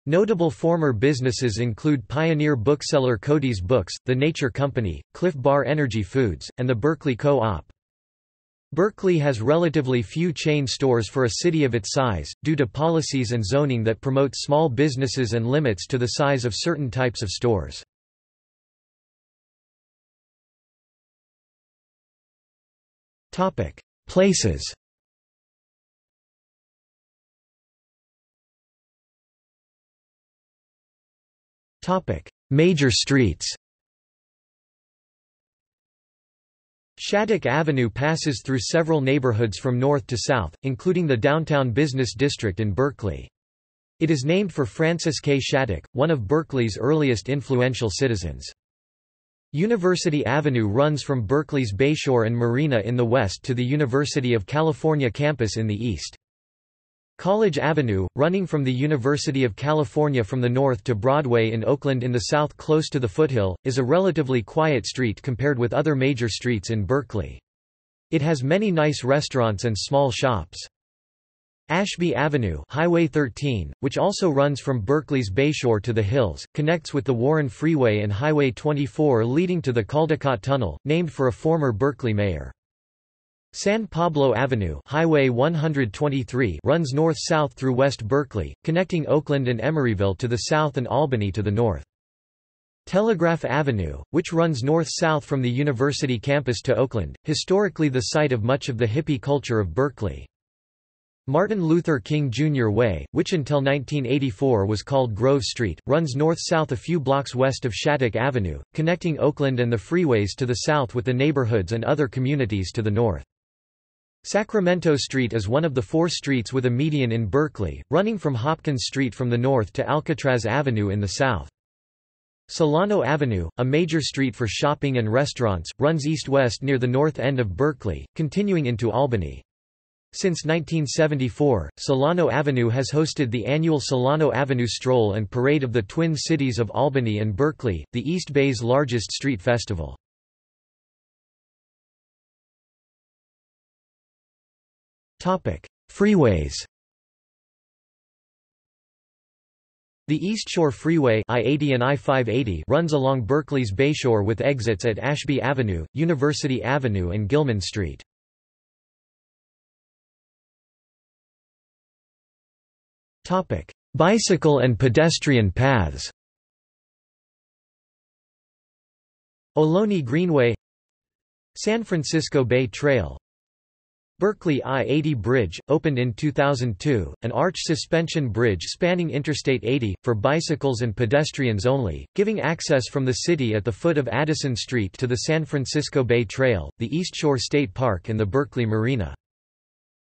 Notable former businesses include pioneer bookseller Cody's Books, The Nature Company, Cliff Bar Energy Foods, and the Berkeley Co-op. Berkeley has relatively few chain stores for a city of its size, due to policies and zoning that promote small businesses and limits to the size of certain types of stores. Places. Major streets. Shattuck Avenue passes through several neighborhoods from north to south, including the downtown business district in Berkeley. It is named for Francis K. Shattuck, one of Berkeley's earliest influential citizens. University Avenue runs from Berkeley's Bayshore and Marina in the west to the University of California campus in the east. College Avenue, running from the University of California from the north to Broadway in Oakland in the south close to the foothill, is a relatively quiet street compared with other major streets in Berkeley. It has many nice restaurants and small shops. Ashby Avenue, Highway 13, which also runs from Berkeley's Bayshore to the hills, connects with the Warren Freeway and Highway 24 leading to the Caldecott Tunnel, named for a former Berkeley mayor. San Pablo Avenue, Highway 123, runs north-south through West Berkeley, connecting Oakland and Emeryville to the south and Albany to the north. Telegraph Avenue, which runs north-south from the university campus to Oakland, historically the site of much of the hippie culture of Berkeley. Martin Luther King Jr. Way, which until 1984 was called Grove Street, runs north-south a few blocks west of Shattuck Avenue, connecting Oakland and the freeways to the south with the neighborhoods and other communities to the north. Sacramento Street is one of the four streets with a median in Berkeley, running from Hopkins Street from the north to Alcatraz Avenue in the south. Solano Avenue, a major street for shopping and restaurants, runs east-west near the north end of Berkeley, continuing into Albany. Since 1974, Solano Avenue has hosted the annual Solano Avenue Stroll and Parade of the Twin Cities of Albany and Berkeley, the East Bay's largest street festival. Freeways. The East Shore Freeway I-80 and I-580 runs along Berkeley's Bayshore with exits at Ashby Avenue, University Avenue and Gilman Street. Bicycle and pedestrian paths. Ohlone Greenway, San Francisco Bay Trail, Berkeley I-80 Bridge, opened in 2002, an arch-suspension bridge spanning Interstate 80, for bicycles and pedestrians only, giving access from the city at the foot of Addison Street to the San Francisco Bay Trail, the East Shore State Park and the Berkeley Marina.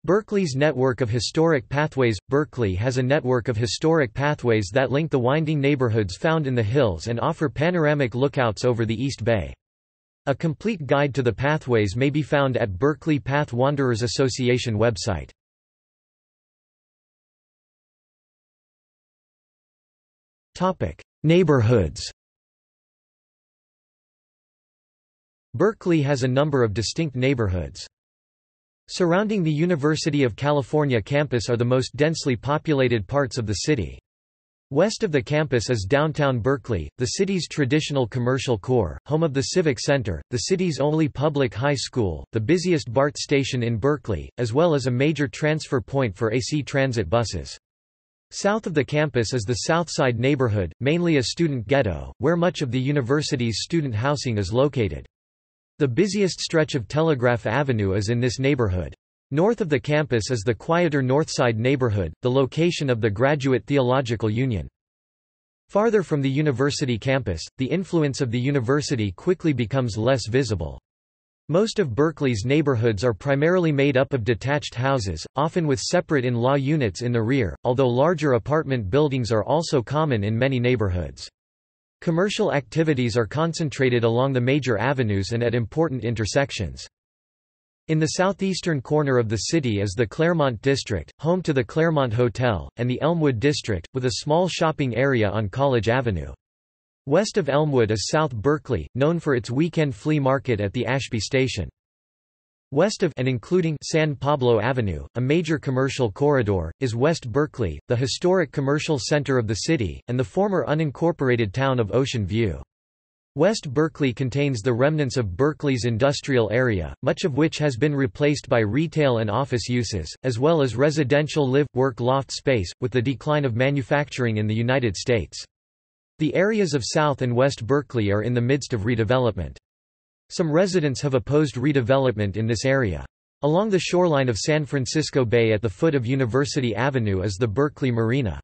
Berkeley's network of historic pathways. Berkeley has a network of historic pathways that link the winding neighborhoods found in the hills and offer panoramic lookouts over the East Bay. A complete guide to the pathways may be found at Berkeley Path Wanderers Association website. Neighborhoods. Berkeley has a number of distinct neighborhoods. Surrounding the University of California campus are the most densely populated parts of the city. West of the campus is downtown Berkeley, the city's traditional commercial core, home of the Civic Center, the city's only public high school, the busiest BART station in Berkeley, as well as a major transfer point for AC Transit buses. South of the campus is the Southside neighborhood, mainly a student ghetto, where much of the university's student housing is located. The busiest stretch of Telegraph Avenue is in this neighborhood. North of the campus is the quieter Northside neighborhood, the location of the Graduate Theological Union. Farther from the university campus, the influence of the university quickly becomes less visible. Most of Berkeley's neighborhoods are primarily made up of detached houses, often with separate in-law units in the rear, although larger apartment buildings are also common in many neighborhoods. Commercial activities are concentrated along the major avenues and at important intersections. In the southeastern corner of the city is the Claremont District, home to the Claremont Hotel, and the Elmwood District, with a small shopping area on College Avenue. West of Elmwood is South Berkeley, known for its weekend flea market at the Ashby Station. West of and including San Pablo Avenue, a major commercial corridor, is West Berkeley, the historic commercial center of the city, and the former unincorporated town of Ocean View. West Berkeley contains the remnants of Berkeley's industrial area, much of which has been replaced by retail and office uses, as well as residential live-work loft space, with the decline of manufacturing in the United States. The areas of South and West Berkeley are in the midst of redevelopment. Some residents have opposed redevelopment in this area. Along the shoreline of San Francisco Bay at the foot of University Avenue is the Berkeley Marina.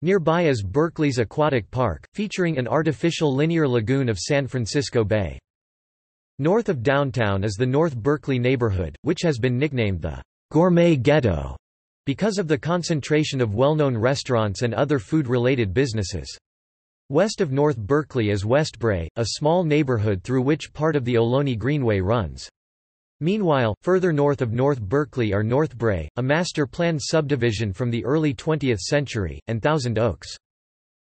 Nearby is Berkeley's Aquatic Park, featuring an artificial linear lagoon of San Francisco Bay. North of downtown is the North Berkeley neighborhood, which has been nicknamed the Gourmet Ghetto because of the concentration of well-known restaurants and other food-related businesses. West of North Berkeley is Westbrae, a small neighborhood through which part of the Ohlone Greenway runs. Meanwhile, further north of North Berkeley are Northbrae, a master-planned subdivision from the early 20th century, and Thousand Oaks.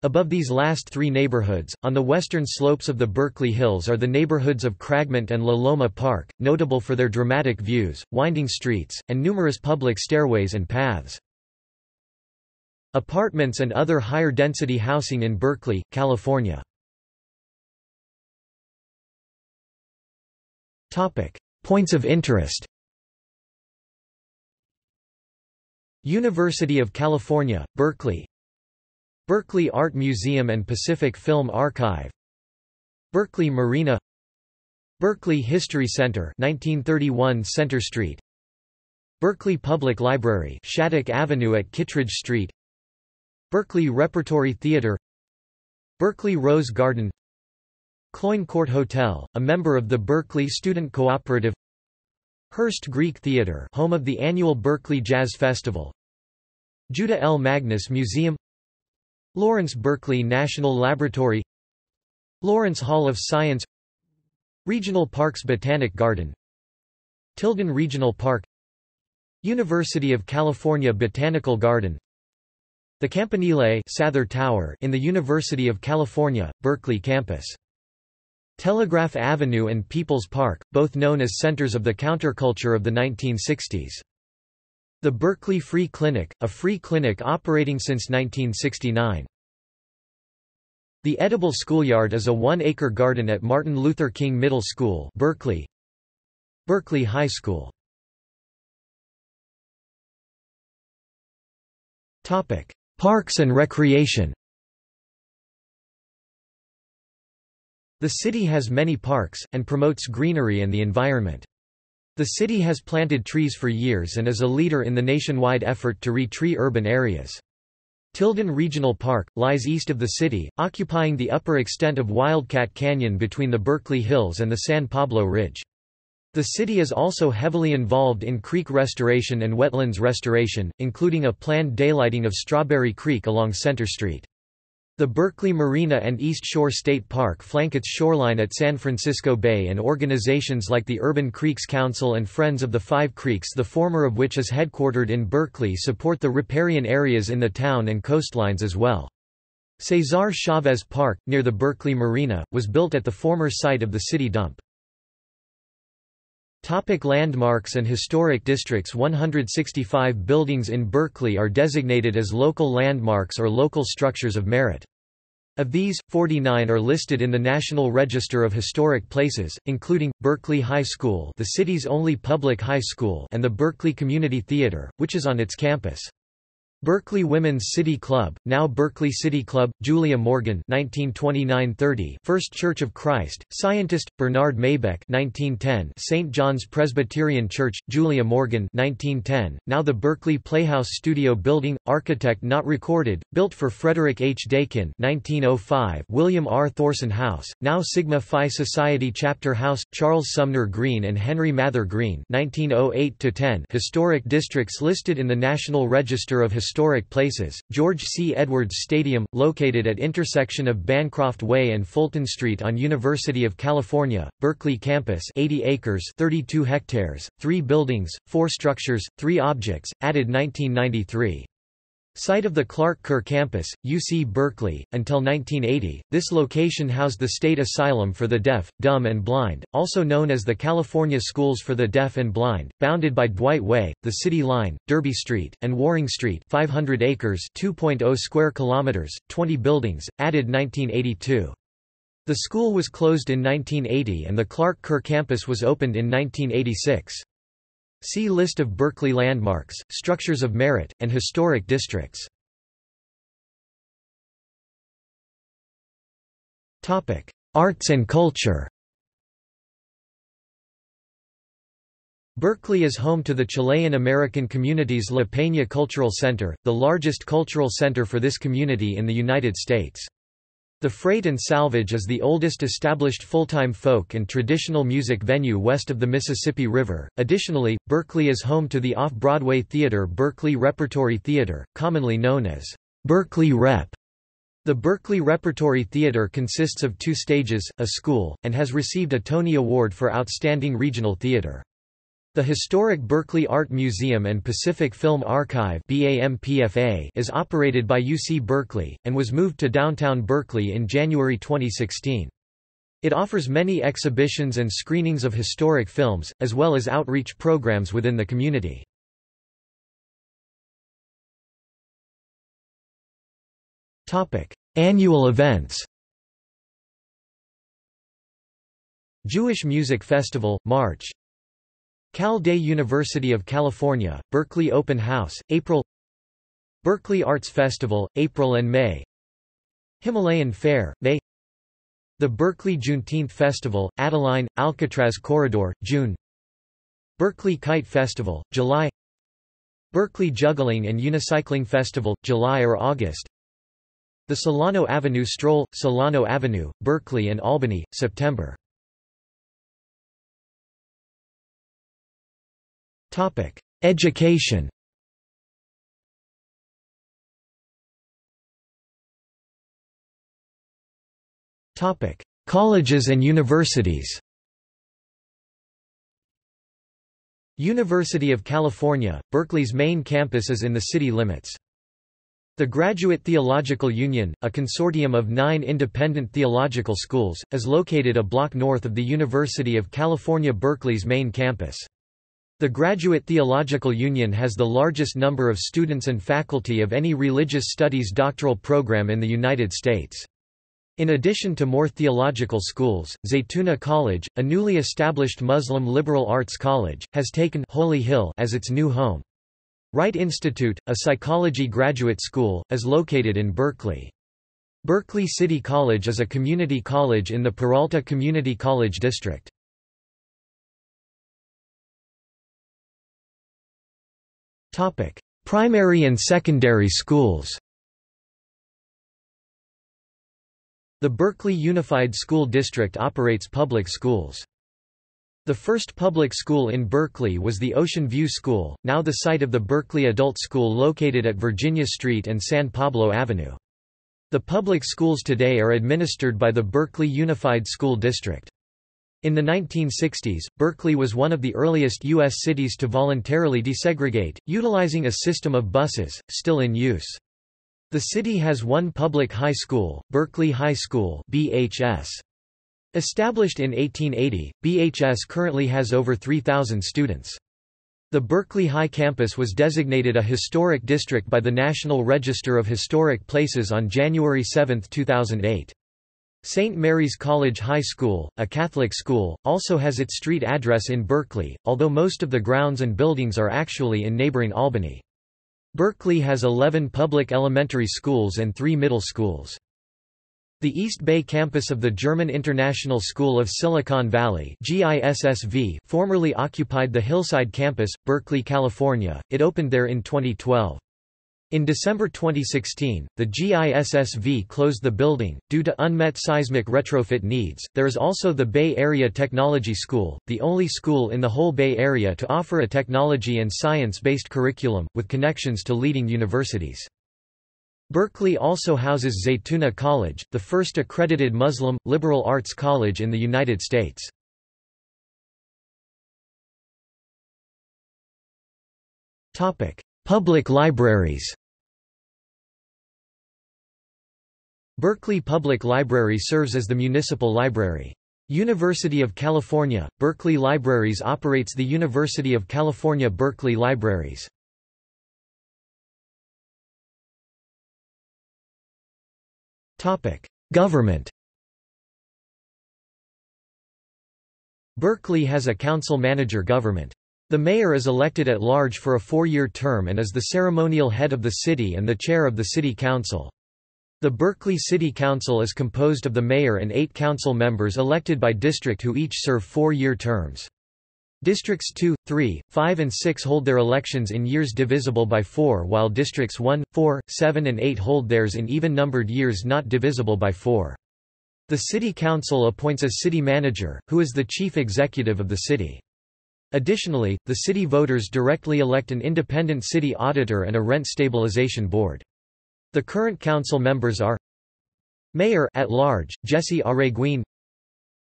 Above these last three neighborhoods, on the western slopes of the Berkeley Hills are the neighborhoods of Cragmont and La Loma Park, notable for their dramatic views, winding streets, and numerous public stairways and paths. Apartments and other higher-density housing in Berkeley, California. Points of interest. University of California, Berkeley. Berkeley Art Museum and Pacific Film Archive. Berkeley Marina. Berkeley History Center, 1931 Center Street. Berkeley Public Library, Shattuck Avenue at Kittredge Street. Berkeley Repertory Theater. Berkeley Rose Garden. Cloyne Court Hotel, a member of the Berkeley Student Cooperative. Hearst Greek Theater, home of the annual Berkeley Jazz Festival. Judah L. Magnus Museum. Lawrence Berkeley National Laboratory. Lawrence Hall of Science. Regional Parks Botanic Garden. Tilden Regional Park. University of California Botanical Garden. The Campanile Sather Tower in the University of California, Berkeley campus. Telegraph Avenue and People's Park, both known as centers of the counterculture of the 1960s. The Berkeley Free Clinic, a free clinic operating since 1969. The Edible Schoolyard is a one-acre garden at Martin Luther King Middle School, Berkeley. Berkeley High School. Topic: Parks and Recreation. The city has many parks, and promotes greenery and the environment. The city has planted trees for years and is a leader in the nationwide effort to re-tree urban areas. Tilden Regional Park lies east of the city, occupying the upper extent of Wildcat Canyon between the Berkeley Hills and the San Pablo Ridge. The city is also heavily involved in creek restoration and wetlands restoration, including a planned daylighting of Strawberry Creek along Center Street. The Berkeley Marina and East Shore State Park flank its shoreline at San Francisco Bay, and organizations like the Urban Creeks Council and Friends of the Five Creeks, the former of which is headquartered in Berkeley, support the riparian areas in the town and coastlines as well. Cesar Chavez Park, near the Berkeley Marina, was built at the former site of the city dump. Topic: landmarks and historic districts. 165 buildings in Berkeley are designated as local landmarks or local structures of merit. Of these, 49 are listed in the National Register of Historic Places, including Berkeley High School, the city's only public high school, and the Berkeley Community Theater, which is on its campus. Berkeley Women's City Club, now Berkeley City Club, Julia Morgan 1929-30, First Church of Christ, Scientist, Bernard Maybeck 1910, St. John's Presbyterian Church, Julia Morgan 1910, now the Berkeley Playhouse Studio Building, architect not recorded, built for Frederick H. Dakin 1905, William R. Thorson House, now Sigma Phi Society Chapter House, Charles Sumner Green and Henry Mather Green 1908-10. Historic districts listed in the National Register of Historic Places: George C. Edwards Stadium, located at intersection of Bancroft Way and Fulton Street on University of California, Berkeley campus, 80 acres, 32 hectares, 3 buildings, 4 structures, 3 objects, added 1993. Site of the Clark Kerr campus, UC Berkeley, until 1980, this location housed the State Asylum for the Deaf, Dumb and Blind, also known as the California Schools for the Deaf and Blind, bounded by Dwight Way, the City Line, Derby Street, and Waring Street, 500 acres, 2.0 square kilometers, 20 buildings, added 1982. The school was closed in 1980 and the Clark Kerr campus was opened in 1986. See List of Berkeley landmarks, structures of merit, and historic districts. Topic: Arts and culture. Berkeley is home to the Chilean-American community's La Peña Cultural Center, the largest cultural center for this community in the United States. The Freight and Salvage is the oldest established full-time folk and traditional music venue west of the Mississippi River. Additionally, Berkeley is home to the off-Broadway theater Berkeley Repertory Theater, commonly known as Berkeley Rep. The Berkeley Repertory Theater consists of 2 stages, a school, and has received a Tony Award for Outstanding Regional Theater. The historic Berkeley Art Museum and Pacific Film Archive is operated by UC Berkeley, and was moved to downtown Berkeley in January 2016. It offers many exhibitions and screenings of historic films, as well as outreach programs within the community. Annual events. Jewish Music Festival, March. Cal Day University of California, Berkeley Open House, April. Berkeley Arts Festival, April and May. Himalayan Fair, May. The Berkeley Juneteenth Festival, Adeline, Alcatraz Corridor, June. Berkeley Kite Festival, July. Berkeley Juggling and Unicycling Festival, July or August. The Solano Avenue Stroll, Solano Avenue, Berkeley and Albany, September. Topic: Education. Topic: Colleges and universities. University of California, Berkeley's main campus is in the city limits. The Graduate Theological Union, a consortium of 9 independent theological schools, is located a block north of the University of California, Berkeley's main campus. The Graduate Theological Union has the largest number of students and faculty of any religious studies doctoral program in the United States. In addition to more theological schools, Zaytuna College, a newly established Muslim liberal arts college, has taken Holy Hill as its new home. Wright Institute, a psychology graduate school, is located in Berkeley. Berkeley City College is a community college in the Peralta Community College District. Primary and secondary schools. The Berkeley Unified School District operates public schools. The first public school in Berkeley was the Ocean View School, now the site of the Berkeley Adult School located at Virginia Street and San Pablo Avenue. The public schools today are administered by the Berkeley Unified School District. In the 1960s, Berkeley was one of the earliest U.S. cities to voluntarily desegregate, utilizing a system of buses, still in use. The city has one public high school, Berkeley High School (BHS). Established in 1880, BHS currently has over 3,000 students. The Berkeley High campus was designated a historic district by the National Register of Historic Places on January 7, 2008. St. Mary's College High School, a Catholic school, also has its street address in Berkeley, although most of the grounds and buildings are actually in neighboring Albany. Berkeley has 11 public elementary schools and 3 middle schools. The East Bay campus of the German International School of Silicon Valley (GISSV) formerly occupied the Hillside campus, Berkeley, California. It opened there in 2012. In December 2016, the GISSV closed the building due to unmet seismic retrofit needs. There is also the Bay Area Technology School, the only school in the whole Bay Area to offer a technology and science-based curriculum with connections to leading universities. Berkeley also houses Zaytuna College, the first accredited Muslim liberal arts college in the United States. Topic: Public libraries. Berkeley Public Library serves as the municipal library. University of California, Berkeley Libraries operates the University of California Berkeley Libraries. Government. Berkeley has a council-manager government. The mayor is elected at large for a 4-year term and is the ceremonial head of the city and the chair of the city council. The Berkeley City Council is composed of the mayor and 8 council members elected by district who each serve 4-year terms. Districts 2, 3, 5 and 6 hold their elections in years divisible by 4, while districts 1, 4, 7 and 8 hold theirs in even-numbered years not divisible by 4. The City Council appoints a city manager, who is the chief executive of the city. Additionally, the city voters directly elect an independent city auditor and a rent stabilization board. The current council members are Mayor at large, Jesse Arreguin,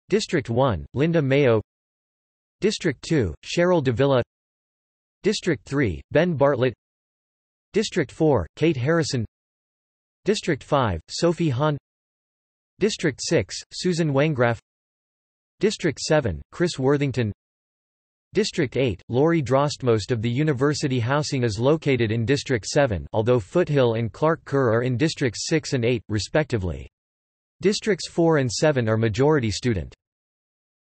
District 1, Linda Mayo, District 2, Cheryl Davila, District 3, Ben Bartlett, District 4, Kate Harrison, District 5, Sophie Hahn, District 6, Susan Wangraff, District 7, Chris Worthington, District 8, Lori Drost. Most of the university housing is located in District 7, although Foothill and Clark Kerr are in Districts 6 and 8, respectively. Districts 4 and 7 are majority student.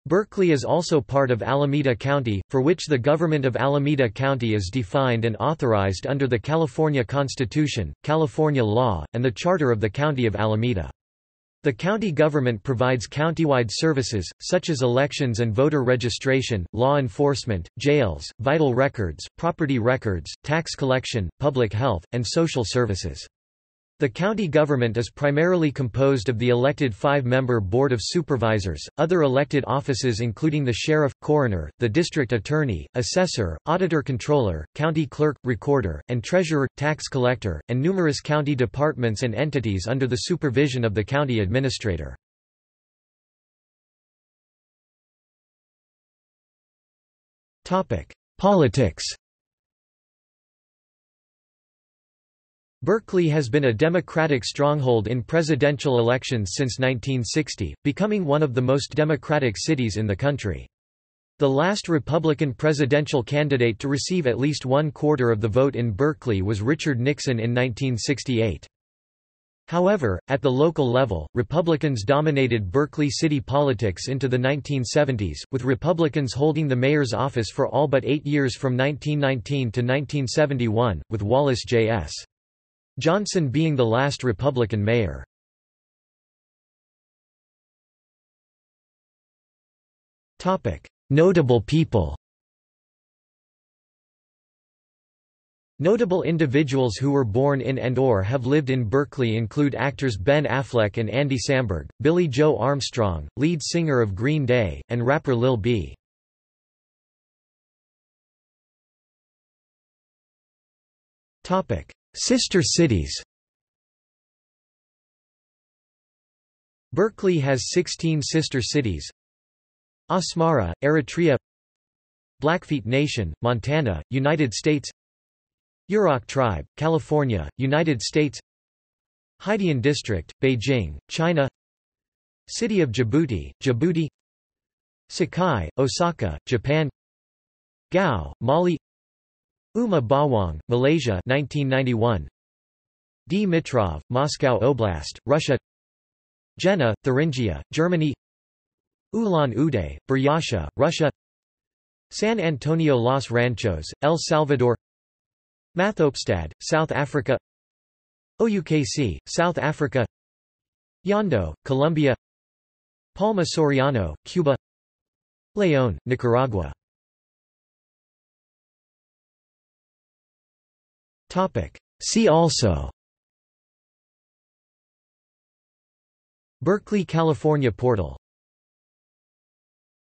Berkeley is also part of Alameda County, for which the government of Alameda County is defined and authorized under the California Constitution, California law, and the charter of the County of Alameda. The county government provides countywide services, such as elections and voter registration, law enforcement, jails, vital records, property records, tax collection, public health, and social services. The county government is primarily composed of the elected 5-member Board of Supervisors. Other elected offices including the sheriff, coroner, the district attorney, assessor, auditor-controller, county clerk, recorder, and treasurer, tax collector, and numerous county departments and entities under the supervision of the county administrator. Politics. Berkeley has been a Democratic stronghold in presidential elections since 1960, becoming one of the most Democratic cities in the country. The last Republican presidential candidate to receive at least 1/4 of the vote in Berkeley was Richard Nixon in 1968. However, at the local level, Republicans dominated Berkeley city politics into the 1970s, with Republicans holding the mayor's office for all but 8 years from 1919 to 1971, with Wallace J.S. Johnson being the last Republican mayor. Notable people. Notable individuals who were born in and/or have lived in Berkeley include actors Ben Affleck and Andy Samberg, Billy Joe Armstrong, lead singer of Green Day, and rapper Lil B. Sister cities. Berkeley has 16 sister cities: Asmara, Eritrea; Blackfeet Nation, Montana, United States; Yurok Tribe, California, United States; Haidian District, Beijing, China; City of Djibouti, Djibouti; Sakai, Osaka, Japan; Gao, Mali; Uma Bawang, Malaysia, 1991; Dmitrov, Moscow Oblast, Russia; Jena, Thuringia, Germany; Ulan-Ude, Buryatia, Russia; San Antonio Los Ranchos, El Salvador; Mathopstad, South Africa; Oukc, South Africa; Yondo, Colombia; Palma Soriano, Cuba; León, Nicaragua. See also: Berkeley California portal.